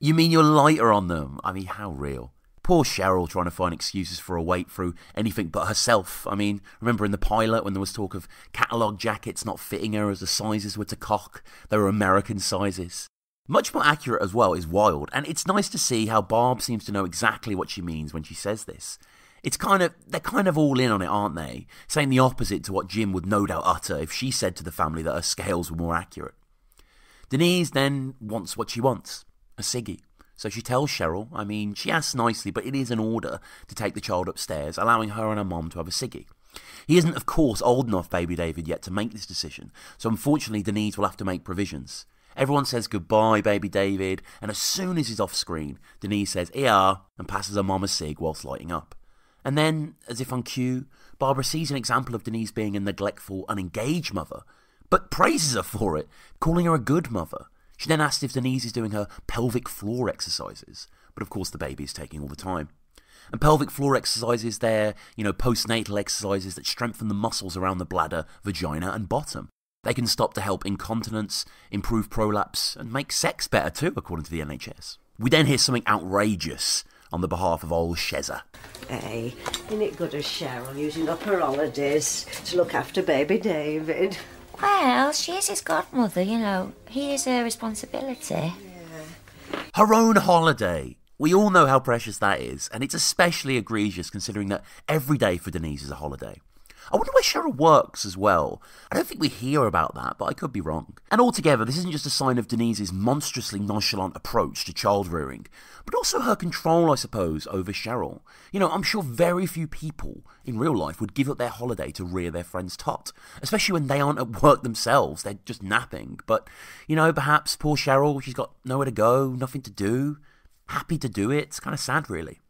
You mean you're lighter on them? I mean, how real? Poor Cheryl trying to find excuses for a wait through anything but herself. I mean, remember in the pilot when there was talk of catalogue jackets not fitting her as the sizes were to cock? They were American sizes. Much more accurate as well is wild, and it's nice to see how Barb seems to know exactly what she means when she says this. It's kind of, they're kind of all in on it, aren't they? Saying the opposite to what Jim would no doubt utter if she said to the family that her scales were more accurate. Denise then wants what she wants, a ciggy. So she tells Cheryl, I mean, she asks nicely, but it is an order to take the child upstairs, allowing her and her mom to have a ciggy. He isn't, of course, old enough, baby David, yet to make this decision, so unfortunately Denise will have to make provisions. Everyone says goodbye, baby David, and as soon as he's off screen, Denise says, ER, and passes her mom a cig whilst lighting up. And then, as if on cue, Barbara sees an example of Denise being a neglectful, unengaged mother, but praises her for it, calling her a good mother. She then asks if Denise is doing her pelvic floor exercises, but of course the baby is taking all the time. And pelvic floor exercises, they're, you know, postnatal exercises that strengthen the muscles around the bladder, vagina and bottom. They can stop to help incontinence, improve prolapse, and make sex better too, according to the NHS. We then hear something outrageous on the behalf of old Sheza. Hey, isn't it good of Cheryl using up her holidays to look after baby David? Well, she is his godmother, you know. He is her responsibility. Yeah. Her own holiday. We all know how precious that is, and it's especially egregious considering that every day for Denise is a holiday. I wonder where Cheryl works as well. I don't think we hear about that, but I could be wrong. And altogether, this isn't just a sign of Denise's monstrously nonchalant approach to child-rearing, but also her control, I suppose, over Cheryl. You know, I'm sure very few people in real life would give up their holiday to rear their friend's tot, especially when they aren't at work themselves, they're just napping. But, you know, perhaps poor Cheryl, she's got nowhere to go, nothing to do, happy to do it. It's kind of sad, really.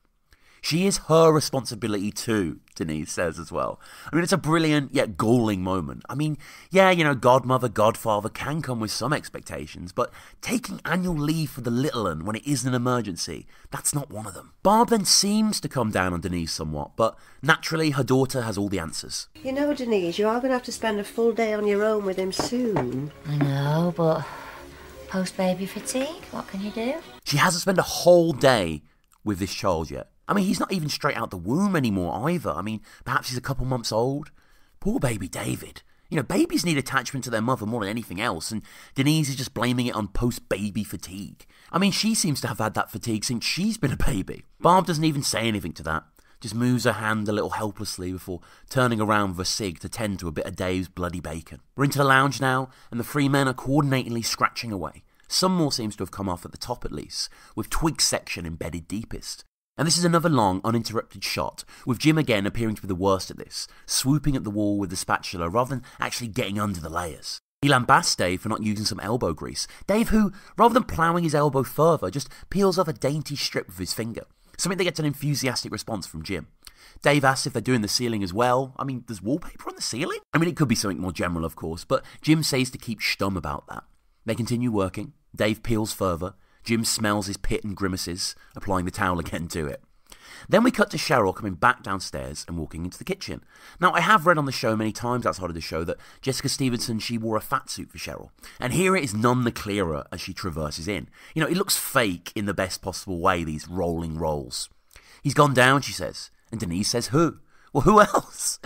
She is her responsibility too, Denise says as well. I mean, it's a brilliant yet galling moment. I mean, yeah, you know, godmother, godfather can come with some expectations, but taking annual leave for the little un when it isn't an emergency, that's not one of them. Barb then seems to come down on Denise somewhat, but naturally her daughter has all the answers. You know, Denise, you are going to have to spend a full day on your own with him soon. I know, but post-baby fatigue, what can you do? She hasn't spent a whole day with this child yet. I mean, he's not even straight out the womb anymore either. I mean, perhaps he's a couple months old. Poor baby David. You know, babies need attachment to their mother more than anything else, and Denise is just blaming it on post-baby fatigue. I mean, she seems to have had that fatigue since she's been a baby. Barb doesn't even say anything to that. Just moves her hand a little helplessly before turning around with a cig to tend to a bit of Dave's bloody bacon. We're into the lounge now, and the three men are coordinatedly scratching away. Some more seems to have come off at the top at least, with Twig's section embedded deepest. And this is another long, uninterrupted shot, with Jim again appearing to be the worst at this, swooping at the wall with the spatula rather than actually getting under the layers. He lambasts Dave for not using some elbow grease. Dave who, rather than ploughing his elbow further, just peels off a dainty strip with his finger. Something that gets an enthusiastic response from Jim. Dave asks if they're doing the ceiling as well. I mean, there's wallpaper on the ceiling? I mean, it could be something more general, of course, but Jim says to keep stum about that. They continue working. Dave peels further. Jim smells his pit and grimaces, applying the towel again to it. Then we cut to Cheryl coming back downstairs and walking into the kitchen. Now, I have read on the show many times outside of the show that Jessica Stevenson, she wore a fat suit for Cheryl. And here it is none the clearer as she traverses in. You know, it looks fake in the best possible way, these rolling rolls. He's gone down, she says. And Denise says, who? Well, who else?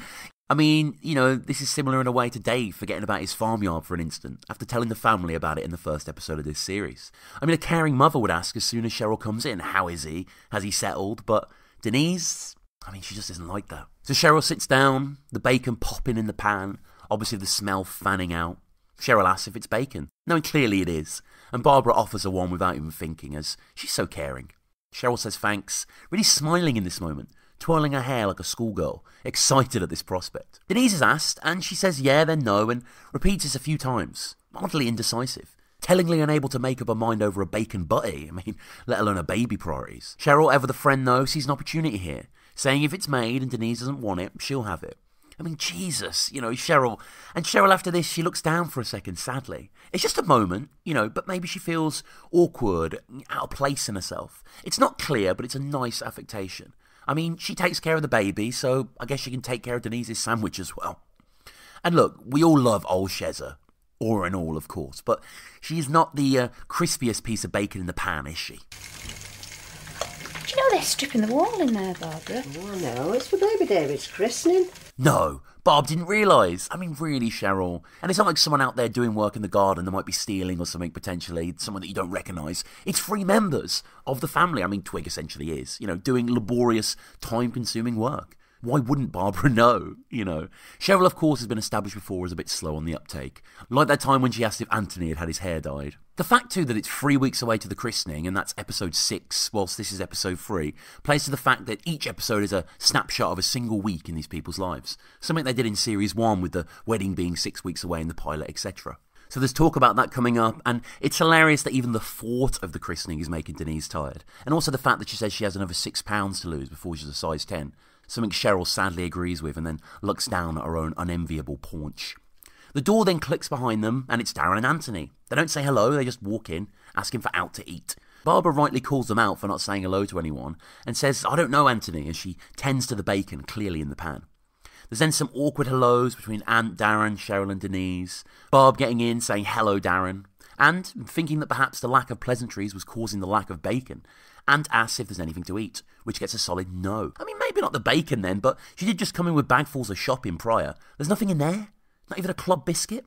I mean, you know, this is similar in a way to Dave forgetting about his farmyard for an instant after telling the family about it in the first episode of this series. I mean, a caring mother would ask as soon as Cheryl comes in, how is he? Has he settled? But Denise, I mean, she just isn't like that. So Cheryl sits down, the bacon popping in the pan, obviously the smell fanning out. Cheryl asks if it's bacon. No, and clearly it is. And Barbara offers her one without even thinking as she's so caring. Cheryl says thanks, really smiling in this moment, twirling her hair like a schoolgirl, excited at this prospect. Denise is asked, and she says yeah, then no, and repeats this a few times, oddly indecisive, tellingly unable to make up her mind over a bacon butty, I mean, let alone her baby priorities. Cheryl, ever the friend though, sees an opportunity here, saying if it's made and Denise doesn't want it, she'll have it. I mean, Jesus, you know, Cheryl. And Cheryl, after this, she looks down for a second, sadly. It's just a moment, you know, but maybe she feels awkward, out of place in herself. It's not clear, but it's a nice affectation. I mean, she takes care of the baby, so I guess she can take care of Denise's sandwich as well. And look, we all love old Sheza, or in all, of course, but she is not the crispiest piece of bacon in the pan, is she? Do you know they're stripping the wall in there, Barbara? Oh, no, it's for baby David's christening. No, Barb didn't realise. I mean, really, Cheryl. And it's not like someone out there doing work in the garden that might be stealing or something, potentially, someone that you don't recognise. It's three members of the family. I mean, Twig essentially is, you know, doing laborious, time-consuming work. Why wouldn't Barbara know, you know? Cheryl, of course, has been established before as a bit slow on the uptake. Like that time when she asked if Anthony had had his hair dyed. The fact, too, that it's 3 weeks away to the christening, and that's episode 6, whilst this is episode 3, plays to the fact that each episode is a snapshot of a single week in these people's lives. Something they did in series 1 with the wedding being 6 weeks away in the pilot, etc. So there's talk about that coming up, and it's hilarious that even the thought of the christening is making Denise tired. And also the fact that she says she has another 6 pounds to lose before she's a size 10. Something Cheryl sadly agrees with and then looks down at her own unenviable paunch. The door then clicks behind them and it's Darren and Anthony. They don't say hello, they just walk in, asking for out to eat. Barbara rightly calls them out for not saying hello to anyone and says, I don't know Anthony, as she tends to the bacon clearly in the pan. There's then some awkward hellos between Aunt Darren, Cheryl and Denise. Barb getting in saying hello Darren and thinking that perhaps the lack of pleasantries was causing the lack of bacon. And asks if there's anything to eat, which gets a solid no. I mean, maybe not the bacon then, but she did just come in with bagfuls of shopping prior. There's nothing in there, not even a club biscuit.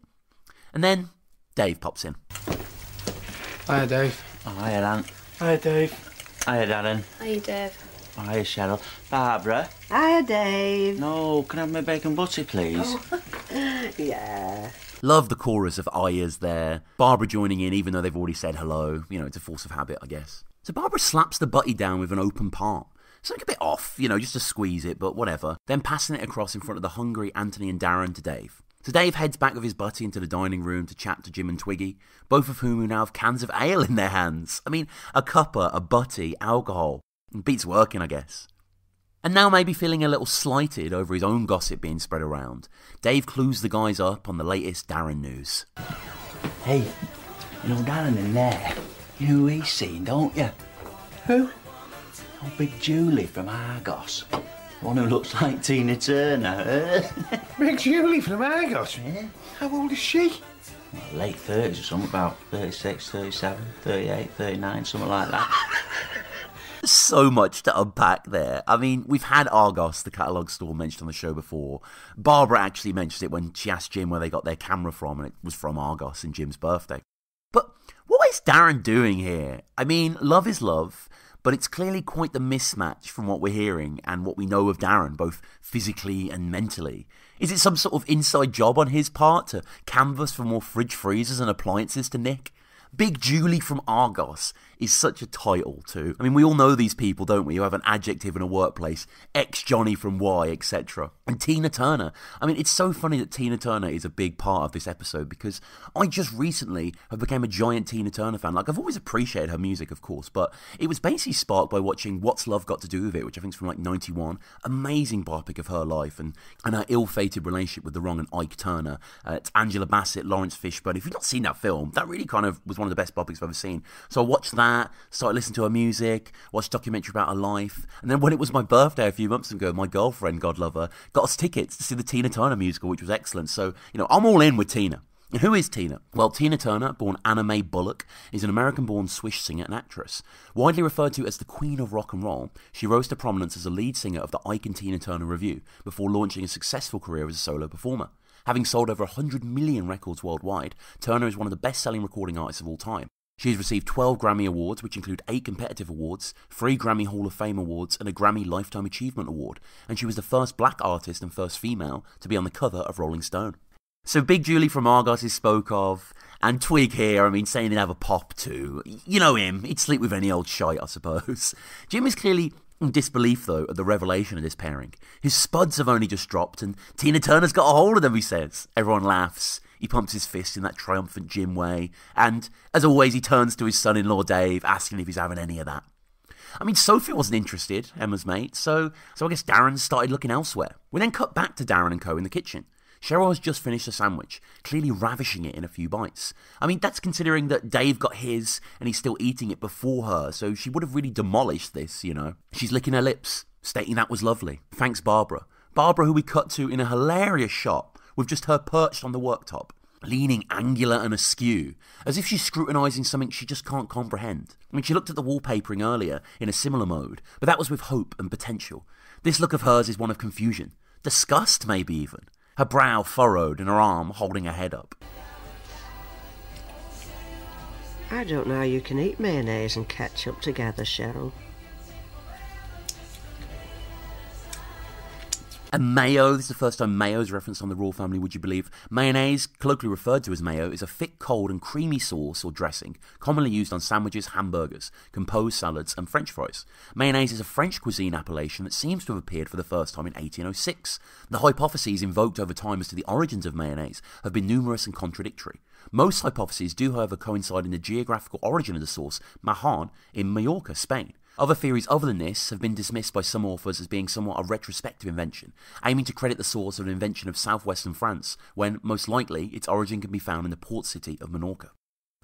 And then Dave pops in. Hiya, Dave. Oh, hiya, Aunt. Hiya, Dave. Hiya, Darren. Hiya, Dave. Oh, hiya, Cheryl. Barbara. Hiya, Dave. No, can I have my bacon butty, please? Oh. Yeah. Love the chorus of ayahs there. Barbara joining in, even though they've already said hello. You know, it's a force of habit, I guess. So Barbara slaps the butty down with an open palm. Something a bit off, you know, just to squeeze it, but whatever. Then passing it across in front of the hungry Anthony and Darren to Dave. So Dave heads back with his butty into the dining room to chat to Jim and Twiggy, both of whom now have cans of ale in their hands. I mean, a cuppa, a butty, alcohol. Beats working, I guess. And now maybe feeling a little slighted over his own gossip being spread around, Dave clues the guys up on the latest Darren news. Hey, you know Darren in there? You know who he's seen, don't you? Who? Oh, Big Julie from Argos. The one who looks like Tina Turner. Big Julie from Argos? Yeah. How old is she? late 30s or something, about 36, 37, 38, 39, something like that. So much to unpack there. I mean, we've had Argos, the catalogue store, mentioned on the show before. Barbara actually mentioned it when she asked Jim where they got their camera from, and it was from Argos in Jim's birthday. But what is Darren doing here? I mean, love is love, but it's clearly quite the mismatch from what we're hearing and what we know of Darren, both physically and mentally. Is it some sort of inside job on his part to canvas for more fridge freezers and appliances to Nick? Big Julie from Argos is such a title too. I mean, we all know these people, don't we, who have an adjective in a workplace. Ex-Johnny from Y, etc. And Tina Turner. I mean, it's so funny that Tina Turner is a big part of this episode because I just recently have become a giant Tina Turner fan. Like, I've always appreciated her music, of course, but it was basically sparked by watching What's Love Got to Do With It, which I think is from like 91. Amazing biopic of her life and her ill-fated relationship with The Wrong and Ike Turner. It's Angela Bassett, Lawrence Fishburne. If you've not seen that film, that really kind of was one of the best biopics I've ever seen. So I watched that, started listening to her music, watched a documentary about her life, and then when it was my birthday a few months ago, my girlfriend, God love her, got us tickets to see the Tina Turner musical, which was excellent. So, you know, I'm all in with Tina. And who is Tina? Well, Tina Turner, born Anna Mae Bullock, is an American-born Swiss singer and actress. Widely referred to as the Queen of Rock and Roll, she rose to prominence as a lead singer of the Ike and Tina Turner Revue before launching a successful career as a solo performer. Having sold over 100 million records worldwide, Turner is one of the best-selling recording artists of all time. She has received 12 Grammy Awards, which include 8 competitive awards, 3 Grammy Hall of Fame awards, and a Grammy Lifetime Achievement Award, and she was the first black artist and first female to be on the cover of Rolling Stone. So Big Julie from Argos is spoke of, and Twig here, I mean, saying he'd have a pop too. You know him, he'd sleep with any old shite, I suppose. Jim is clearly in disbelief, though, at the revelation of this pairing. His spuds have only just dropped, and Tina Turner's got a hold of them, he says. Everyone laughs. He pumps his fist in that triumphant Jim way, and, as always, he turns to his son-in-law Dave, asking if he's having any of that. I mean, Sophie wasn't interested, Emma's mate, so I guess Darren started looking elsewhere. We then cut back to Darren and co in the kitchen. Cheryl has just finished a sandwich, clearly ravishing it in a few bites. I mean, that's considering that Dave got his and he's still eating it before her, so she would have really demolished this, you know. She's licking her lips, stating that was lovely. Thanks, Barbara. Barbara, who we cut to in a hilarious shot, with just her perched on the worktop, leaning angular and askew, as if she's scrutinising something she just can't comprehend. I mean, she looked at the wallpapering earlier in a similar mode, but that was with hope and potential. This look of hers is one of confusion, disgust maybe even, her brow furrowed and her arm holding her head up. I don't know how you can eat mayonnaise and ketchup together, Cheryl. And mayo, this is the first time mayo is referenced on The Royle Family, would you believe? Mayonnaise, colloquially referred to as mayo, is a thick, cold and creamy sauce or dressing, commonly used on sandwiches, hamburgers, composed salads and french fries. Mayonnaise is a French cuisine appellation that seems to have appeared for the first time in 1806. The hypotheses invoked over time as to the origins of mayonnaise have been numerous and contradictory. Most hypotheses do, however, coincide in the geographical origin of the sauce, Mahon, in Mallorca, Spain. Other theories other than this have been dismissed by some authors as being somewhat a retrospective invention, aiming to credit the source of an invention of southwestern France, when, most likely, its origin can be found in the port city of Minorca.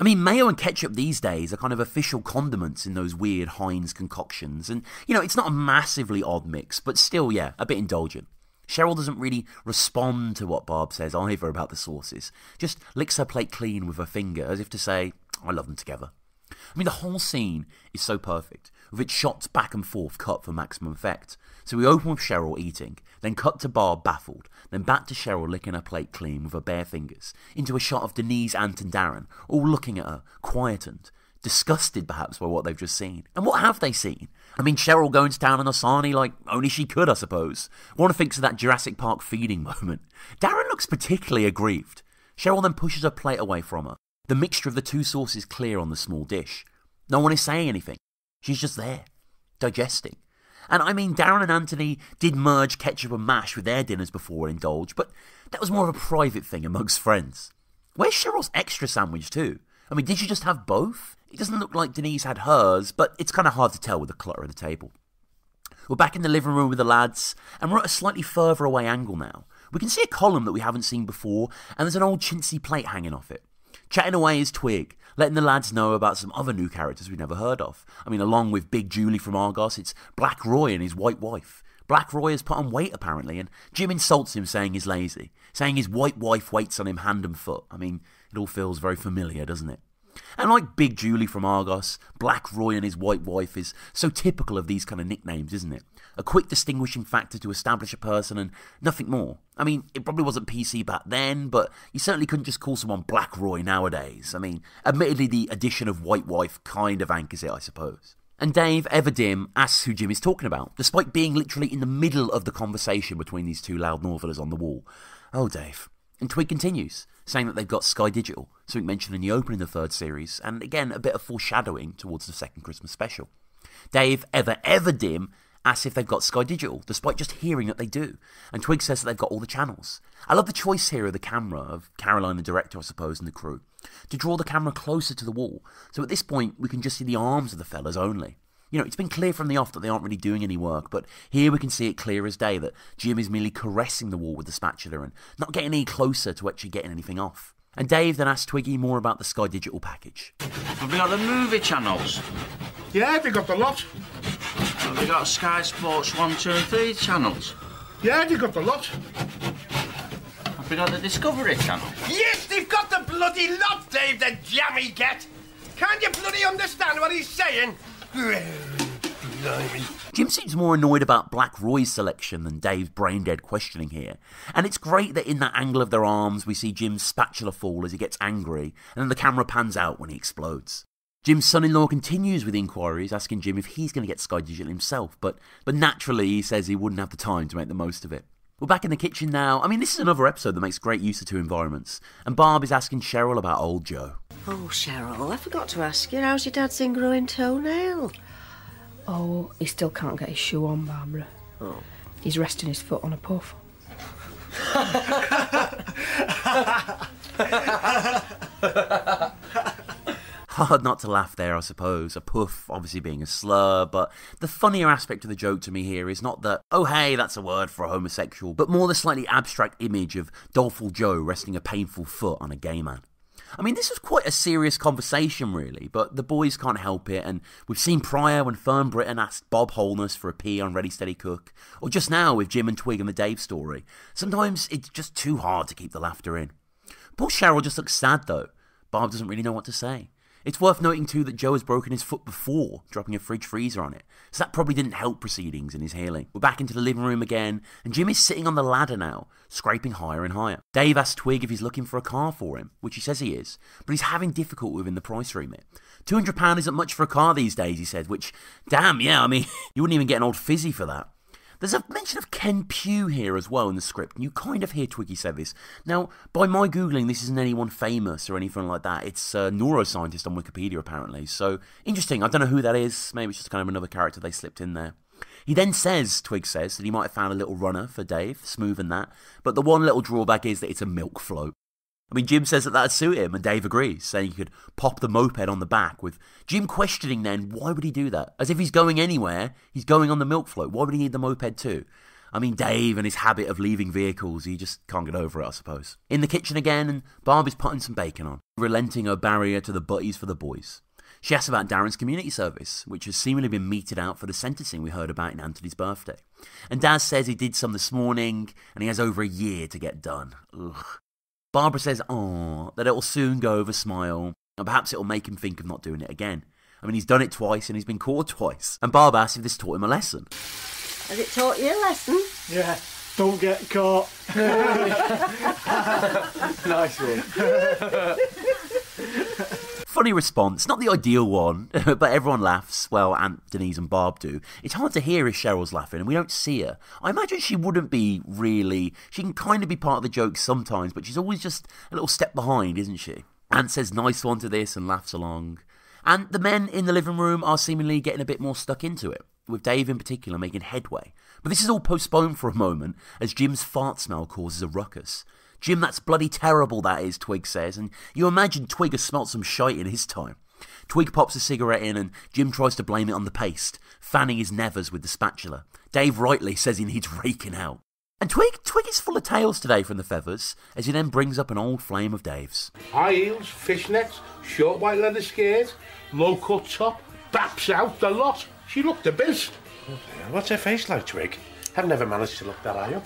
I mean, mayo and ketchup these days are kind of official condiments in those weird Heinz concoctions, and, you know, it's not a massively odd mix, but still, yeah, a bit indulgent. Cheryl doesn't really respond to what Barb says either about the sauces, just licks her plate clean with her finger, as if to say, I love them together. I mean, the whole scene is so perfect, with its shots back and forth cut for maximum effect. So we open with Cheryl eating, then cut to Barb baffled, then back to Cheryl licking her plate clean with her bare fingers, into a shot of Denise, Ant and Darren, all looking at her, quietened, disgusted perhaps by what they've just seen. And what have they seen? I mean, Cheryl going to town on Asani like only she could, I suppose. One thinks of that Jurassic Park feeding moment. Darren looks particularly aggrieved. Cheryl then pushes her plate away from her, the mixture of the two sauces clear on the small dish. No one is saying anything. She's just there, digesting. And I mean, Darren and Anthony did merge ketchup and mash with their dinners before and indulge, but that was more of a private thing amongst friends. Where's Cheryl's extra sandwich too? I mean, did she just have both? It doesn't look like Denise had hers, but it's kind of hard to tell with the clutter of the table. We're back in the living room with the lads, and we're at a slightly further away angle now. We can see a column that we haven't seen before, and there's an old chintzy plate hanging off it. Chatting away is Twig, letting the lads know about some other new characters we've never heard of. I mean, along with Big Julie from Argos, it's Black Roy and his white wife. Black Roy has put on weight, apparently, and Jim insults him, saying he's lazy, saying his white wife waits on him hand and foot. I mean, It all feels very familiar, doesn't it? And like Big Julie from Argos, Black Roy and his white wife is so typical of these kind of nicknames, isn't it? A quick distinguishing factor to establish a person and nothing more. I mean, it probably wasn't PC back then, but you certainly couldn't just call someone Black Roy nowadays. I mean, admittedly the addition of white wife kind of anchors it, I suppose. And Dave, ever dim, asks who Jim is talking about, despite being literally in the middle of the conversation between these two loud Northerners on the wall. Oh, Dave. And Twig continues, saying that they've got Sky Digital, something mentioned in the opening of the third series, and again, a bit of foreshadowing towards the second Christmas special. Dave, ever dim, asks if they've got Sky Digital, despite just hearing that they do, and Twig says that they've got all the channels. I love the choice here of the camera, of Caroline the director, I suppose, and the crew, to draw the camera closer to the wall, so at this point, we can just see the arms of the fellas only. You know, it's been clear from the off that they aren't really doing any work, but here we can see it clear as day that Jim is merely caressing the wall with the spatula and not getting any closer to actually getting anything off. And Dave then asks Twiggy more about the Sky Digital package. Have we got the movie channels? Yeah, they got the lot. Have we got Sky Sports 1, 2 and 3 channels? Yeah, they got the lot. Have we got the Discovery channel? Yes, they've got the bloody lot, Dave, the jammy get! Can't you bloody understand what he's saying? Jim seems more annoyed about Black Roy's selection than Dave's brain-dead questioning here. And it's great that in that angle of their arms, we see Jim's spatula fall as he gets angry, and then the camera pans out when he explodes. Jim's son-in-law continues with inquiries, asking Jim if he's going to get Sky Digital himself, but naturally he says he wouldn't have the time to make the most of it. We're back in the kitchen now. I mean, this is another episode that makes great use of two environments. And Barb is asking Cheryl about old Joe. Oh, Cheryl, I forgot to ask you, how's your dad's ingrowing toenail? Oh, he still can't get his shoe on, Barbara. Oh. He's resting his foot on a puff. Hard not to laugh there, I suppose. A puff, obviously being a slur, but the funnier aspect of the joke to me here is not that, oh hey, that's a word for a homosexual, but more the slightly abstract image of doleful Joe resting a painful foot on a gay man. I mean, this was quite a serious conversation, really, but the boys can't help it, and we've seen prior when Fern Britton asked Bob Holness for a pee on Ready Steady Cook, or just now with Jim and Twig and the Dave story. Sometimes it's just too hard to keep the laughter in. Poor Cheryl just looks sad, though. Barb doesn't really know what to say. It's worth noting, too, that Joe has broken his foot before, dropping a fridge freezer on it, so that probably didn't help proceedings in his healing. We're back into the living room again, and Jim is sitting on the ladder now, scraping higher and higher. Dave asks Twig if he's looking for a car for him, which he says he is, but he's having difficulty within the price remit. £200 isn't much for a car these days, he said, which, damn, yeah, I mean, you wouldn't even get an old fizzy for that. There's a mention of Ken Pugh here as well in the script, and you kind of hear Twiggy say this. Now, by my Googling, this isn't anyone famous or anything like that. It's a neuroscientist on Wikipedia, apparently. So, interesting. I don't know who that is. Maybe it's just kind of another character they slipped in there. He then says, Twig says, that he might have found a little runner for Dave, smooth and that. But the one little drawback is that it's a milk float. I mean, Jim says that that'd suit him, and Dave agrees, saying he could pop the moped on the back, with Jim questioning then why would he do that? As if he's going anywhere, he's going on the milk float. Why would he need the moped too? I mean, Dave and his habit of leaving vehicles, he just can't get over it, I suppose. In the kitchen again, and Barb is putting some bacon on, relenting her barrier to the butties for the boys. She asks about Darren's community service, which has seemingly been meted out for the sentencing we heard about in Anthony's birthday. And Daz says he did some this morning, and he has over a year to get done. Ugh. Barbara says, "Aw, that it'll soon go over smile, and perhaps it'll make him think of not doing it again. I mean, he's done it twice, and he's been caught twice." And Barb asks if this taught him a lesson. Has it taught you a lesson? Yeah, don't get caught. Nice one. Funny response, not the ideal one, but everyone laughs. Well, Aunt Denise and Barb do. It's hard to hear if Cheryl's laughing and we don't see her. I imagine she wouldn't be really. She can kind of be part of the joke sometimes, but she's always just a little step behind, isn't she? Aunt says nice one to this and laughs along. And the men in the living room are seemingly getting a bit more stuck into it, with Dave in particular making headway. But this is all postponed for a moment as Jim's fart smell causes a ruckus. "Jim, that's bloody terrible, that is," Twig says, and you imagine Twig has smelt some shite in his time. Twig pops a cigarette in and Jim tries to blame it on the paste, fanning his nevers with the spatula. Dave rightly says he needs raking out. And Twig is full of tales today from the feathers, as he then brings up an old flame of Dave's. High heels, fishnets, short white leather skirts, low-cut top, baps out, the lot. She looked abyss. What's her face like, Twig? I've never managed to look that high up.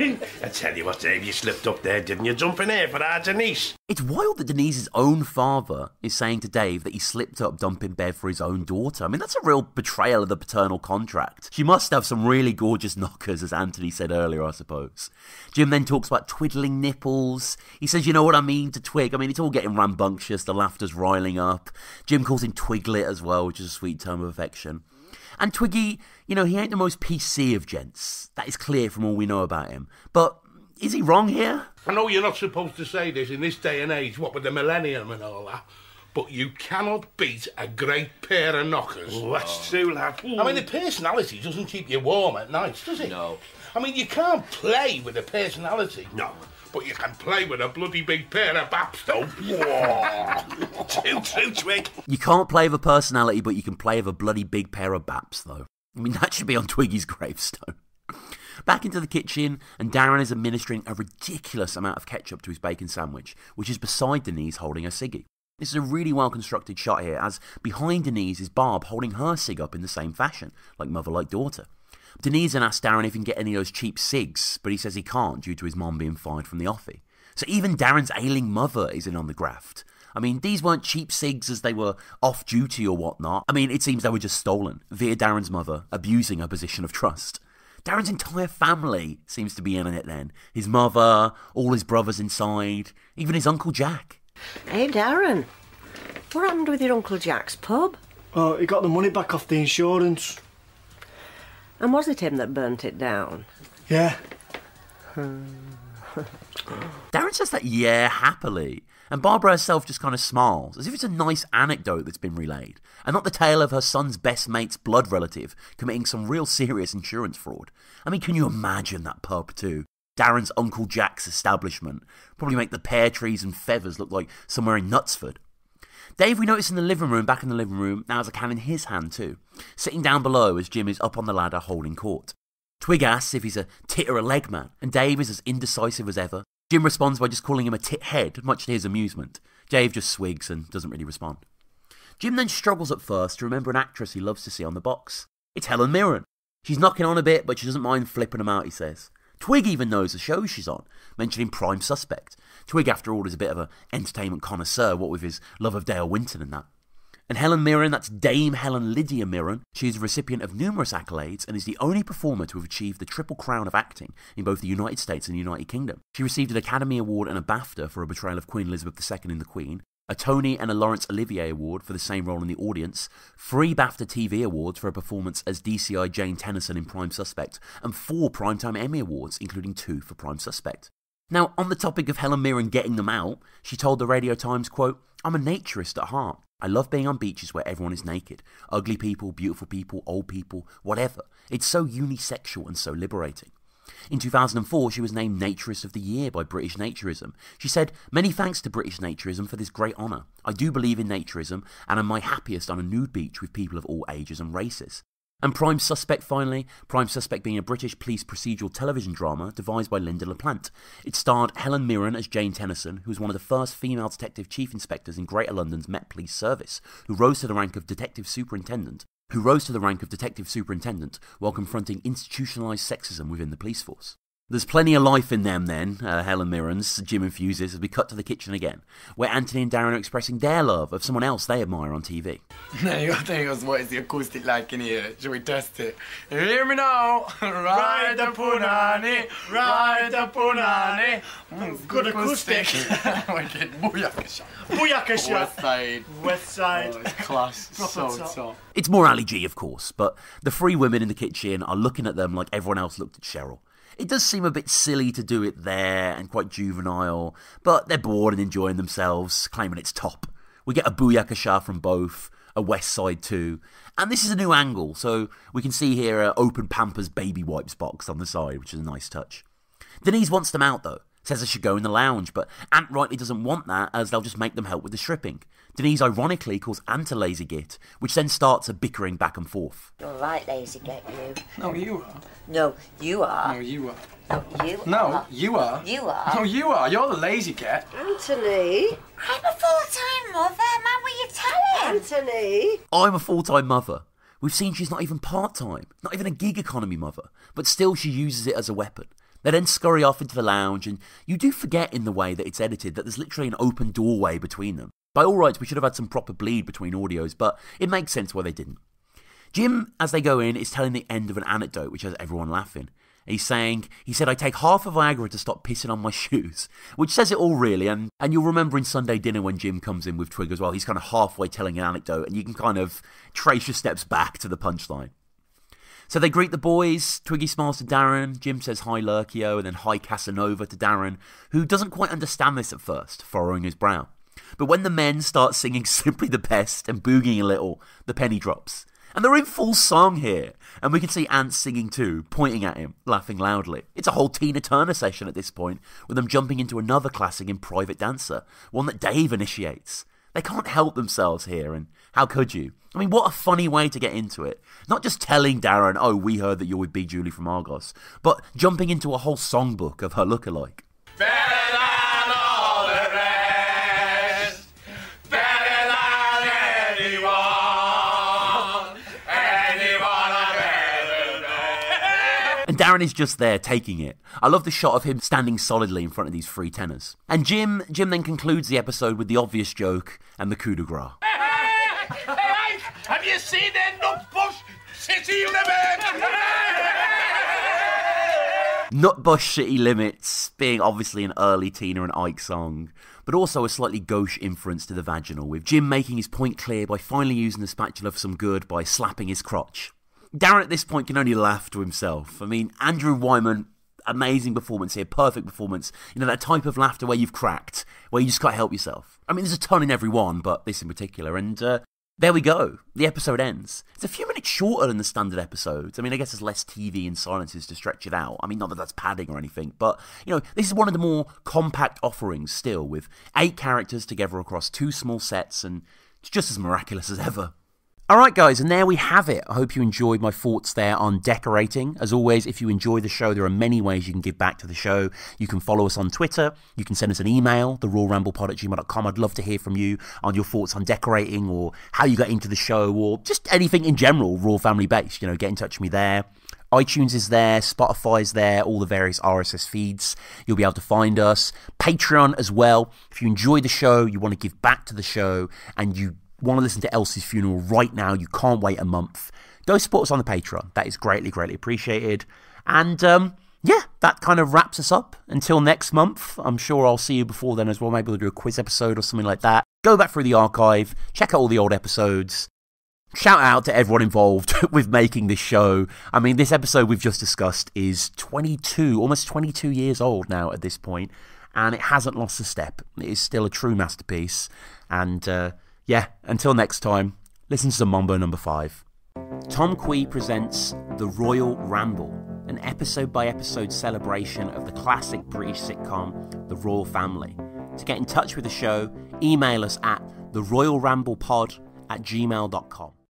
I tell you what, Dave, you slipped up there, didn't you? Jumping here for our Denise. It's wild that Denise's own father is saying to Dave that he slipped up dumping Bev for his own daughter. I mean, that's a real betrayal of the paternal contract. She must have some really gorgeous knockers, as Anthony said earlier, I suppose. Jim then talks about twiddling nipples. He says, you know what I mean, to twig. I mean, it's all getting rambunctious. The laughter's riling up. Jim calls him twiglet as well, which is a sweet term of affection. And Twiggy, you know, he ain't the most PC of gents. That is clear from all we know about him. But is he wrong here? I know you're not supposed to say this in this day and age, what with the millennium and all that, but you cannot beat a great pair of knockers. Ooh, that's true, lad. Ooh. I mean, the personality doesn't keep you warm at night, does it? No. I mean, you can't play with a personality. No. But you can play with a bloody big pair of baps, though. Too Twig. You can't play with a personality, but you can play with a bloody big pair of baps, though. I mean, that should be on Twiggy's gravestone. Back into the kitchen, and Darren is administering a ridiculous amount of ketchup to his bacon sandwich, which is beside Denise holding a ciggy. This is a really well-constructed shot here, as behind Denise is Barb holding her cig up in the same fashion, like mother, like daughter. Denise then asks Darren if he can get any of those cheap cigs, but he says he can't due to his mom being fired from the offie. So even Darren's ailing mother is in on the graft. I mean, these weren't cheap cigs as they were off-duty or whatnot. I mean, it seems they were just stolen via Darren's mother, abusing her position of trust. Darren's entire family seems to be in on it then. His mother, all his brothers inside, even his Uncle Jack. Hey, Darren, what happened with your Uncle Jack's pub? Oh, he got the money back off the insurance. And was it him that burnt it down? Yeah. Darren says that, yeah, happily. And Barbara herself just kind of smiles, as if it's a nice anecdote that's been relayed, and not the tale of her son's best mate's blood relative committing some real serious insurance fraud. I mean, can you imagine that pub too? Darren's Uncle Jack's establishment. Probably make the pear trees and feathers look like somewhere in Knutsford. Dave, we notice in the living room, back in the living room, now has a can in his hand too, sitting down below as Jim is up on the ladder holding court. Twig asks if he's a tit or a leg man, and Dave is as indecisive as ever. Jim responds by just calling him a tit head, much to his amusement. Dave just swigs and doesn't really respond. Jim then struggles at first to remember an actress he loves to see on the box. It's Helen Mirren. She's knocking on a bit, but she doesn't mind flipping him out, he says. Twig even knows the show she's on, mentioning Prime Suspect. Twig, after all, is a bit of an entertainment connoisseur, what with his love of Dale Winton and that. And Helen Mirren, that's Dame Helen Lydia Mirren. She is a recipient of numerous accolades and is the only performer to have achieved the triple crown of acting in both the United States and the United Kingdom. She received an Academy Award and a BAFTA for a portrayal of Queen Elizabeth II in The Queen, a Tony and a Laurence Olivier Award for the same role in The Audience, 3 BAFTA TV Awards for a performance as DCI Jane Tennyson in Prime Suspect, and 4 Primetime Emmy Awards, including 2 for Prime Suspect. Now, on the topic of Helen Mirren getting them out, she told the Radio Times, quote, "I'm a naturist at heart. I love being on beaches where everyone is naked. Ugly people, beautiful people, old people, whatever. It's so unisexual and so liberating." In 2004, she was named Naturist of the Year by British Naturism. She said, "Many thanks to British Naturism for this great honour. I do believe in naturism, and am my happiest on a nude beach with people of all ages and races." And Prime Suspect, finally. Prime Suspect being a British police procedural television drama devised by Linda LaPlante. It starred Helen Mirren as Jane Tennyson, who was one of the first female detective chief inspectors in Greater London's Met Police Service, who rose to the rank of detective superintendent, while confronting institutionalised sexism within the police force. There's plenty of life in them then, Helen Mirren's, Jim infuses, as we cut to the kitchen again, where Anthony and Darren are expressing their love of someone else they admire on TV. There goes, what is the acoustic like in here? Shall we test it? Hear me now! Ride the punani! Ride the punani! Good acoustic! Wicked! Booyakasha! Booyakasha! West side! West side! Oh, class! So top! It's more Ali G, of course, but the three women in the kitchen are looking at them like everyone else looked at Cheryl. It does seem a bit silly to do it there, and quite juvenile, but they're bored and enjoying themselves, claiming it's top. We get a booyakasha from both, a West Side too, and this is a new angle, so we can see here an open Pampers baby wipes box on the side, which is a nice touch. Denise wants them out though, says they should go in the lounge, but Ant rightly doesn't want that, as they'll just make them help with the stripping. Denise ironically calls Ant a lazy git, which then starts a bickering back and forth. You're right, lazy git, you. No, you are. No, you are. No, you are. No, you are. No, you are. You are. No, you are. You're the lazy git. Anthony. I'm a full-time mother, man, will you tell him? Anthony. I'm a full-time mother. We've seen she's not even part-time, not even a gig economy mother, but still she uses it as a weapon. They then scurry off into the lounge, and you do forget in the way that it's edited that there's literally an open doorway between them. By all rights, we should have had some proper bleed between audios, but it makes sense why they didn't. Jim, as they go in, is telling the end of an anecdote, which has everyone laughing. He's saying, he said, I take half of Viagra to stop pissing on my shoes, which says it all really, and you'll remember in Sunday Dinner when Jim comes in with Twig as well, he's kind of halfway telling an anecdote, and you can kind of trace your steps back to the punchline. So they greet the boys, Twiggy smiles to Darren, Jim says hi Lurkio, and then hi Casanova to Darren, who doesn't quite understand this at first, furrowing his brow. But when the men start singing Simply the Best and boogieing a little, the penny drops. And they're in full song here, and we can see Ant singing too, pointing at him, laughing loudly. It's a whole Tina Turner session at this point, with them jumping into another classic in Private Dancer, one that Dave initiates. They can't help themselves here, and how could you? I mean, what a funny way to get into it. Not just telling Darren, oh, we heard that you're with B. Julie from Argos, but jumping into a whole songbook of her lookalike. And Darren is just there taking it. I love the shot of him standing solidly in front of these three tenors. And Jim then concludes the episode with the obvious joke and the coup de grace. Hey, hey, hey, have you seen their Nutbush City Limits? Nutbush City Limits being obviously an early Tina and Ike song, but also a slightly gauche inference to the vaginal, with Jim making his point clear by finally using the spatula for some good by slapping his crotch. Darren at this point can only laugh to himself. I mean, Andrew Wyman, amazing performance here, perfect performance. You know, that type of laughter where you've cracked, where you just can't help yourself. I mean, there's a ton in every one, but this in particular. And there we go. The episode ends. It's a few minutes shorter than the standard episodes. I mean, I guess there's less TV and silences to stretch it out. I mean, not that that's padding or anything, but, you know, this is one of the more compact offerings still, with 8 characters together across 2 small sets, and it's just as miraculous as ever. Alright guys, and there we have it. I hope you enjoyed my thoughts there on decorating. As always, if you enjoy the show, there are many ways you can give back to the show. You can follow us on Twitter, you can send us an email, theroyleramblepod@gmail.com. I'd love to hear from you on your thoughts on decorating, or how you got into the show, or just anything in general, Royal Family based. You know, get in touch with me there. iTunes is there, Spotify's there, all the various RSS feeds. You'll be able to find us. Patreon as well. If you enjoy the show, you want to give back to the show, and you want to listen to Elsie's funeral right now, you can't wait a month, go support us on the Patreon. That is greatly appreciated. And yeah, that kind of wraps us up until next month. I'm sure I'll see you before then as well. Maybe we'll do a quiz episode or something like that. Go back through the archive, check out all the old episodes. Shout out to everyone involved with making this show. I mean, this episode we've just discussed is almost 22 years old now at this point, and it hasn't lost a step. It is still a true masterpiece. And yeah, until next time, listen to some Mambo Number 5. Tom Quay presents The Royle Ramble, an episode-by-episode celebration of the classic British sitcom The Royle Family. To get in touch with the show, email us at theroyleramblepod@gmail.com.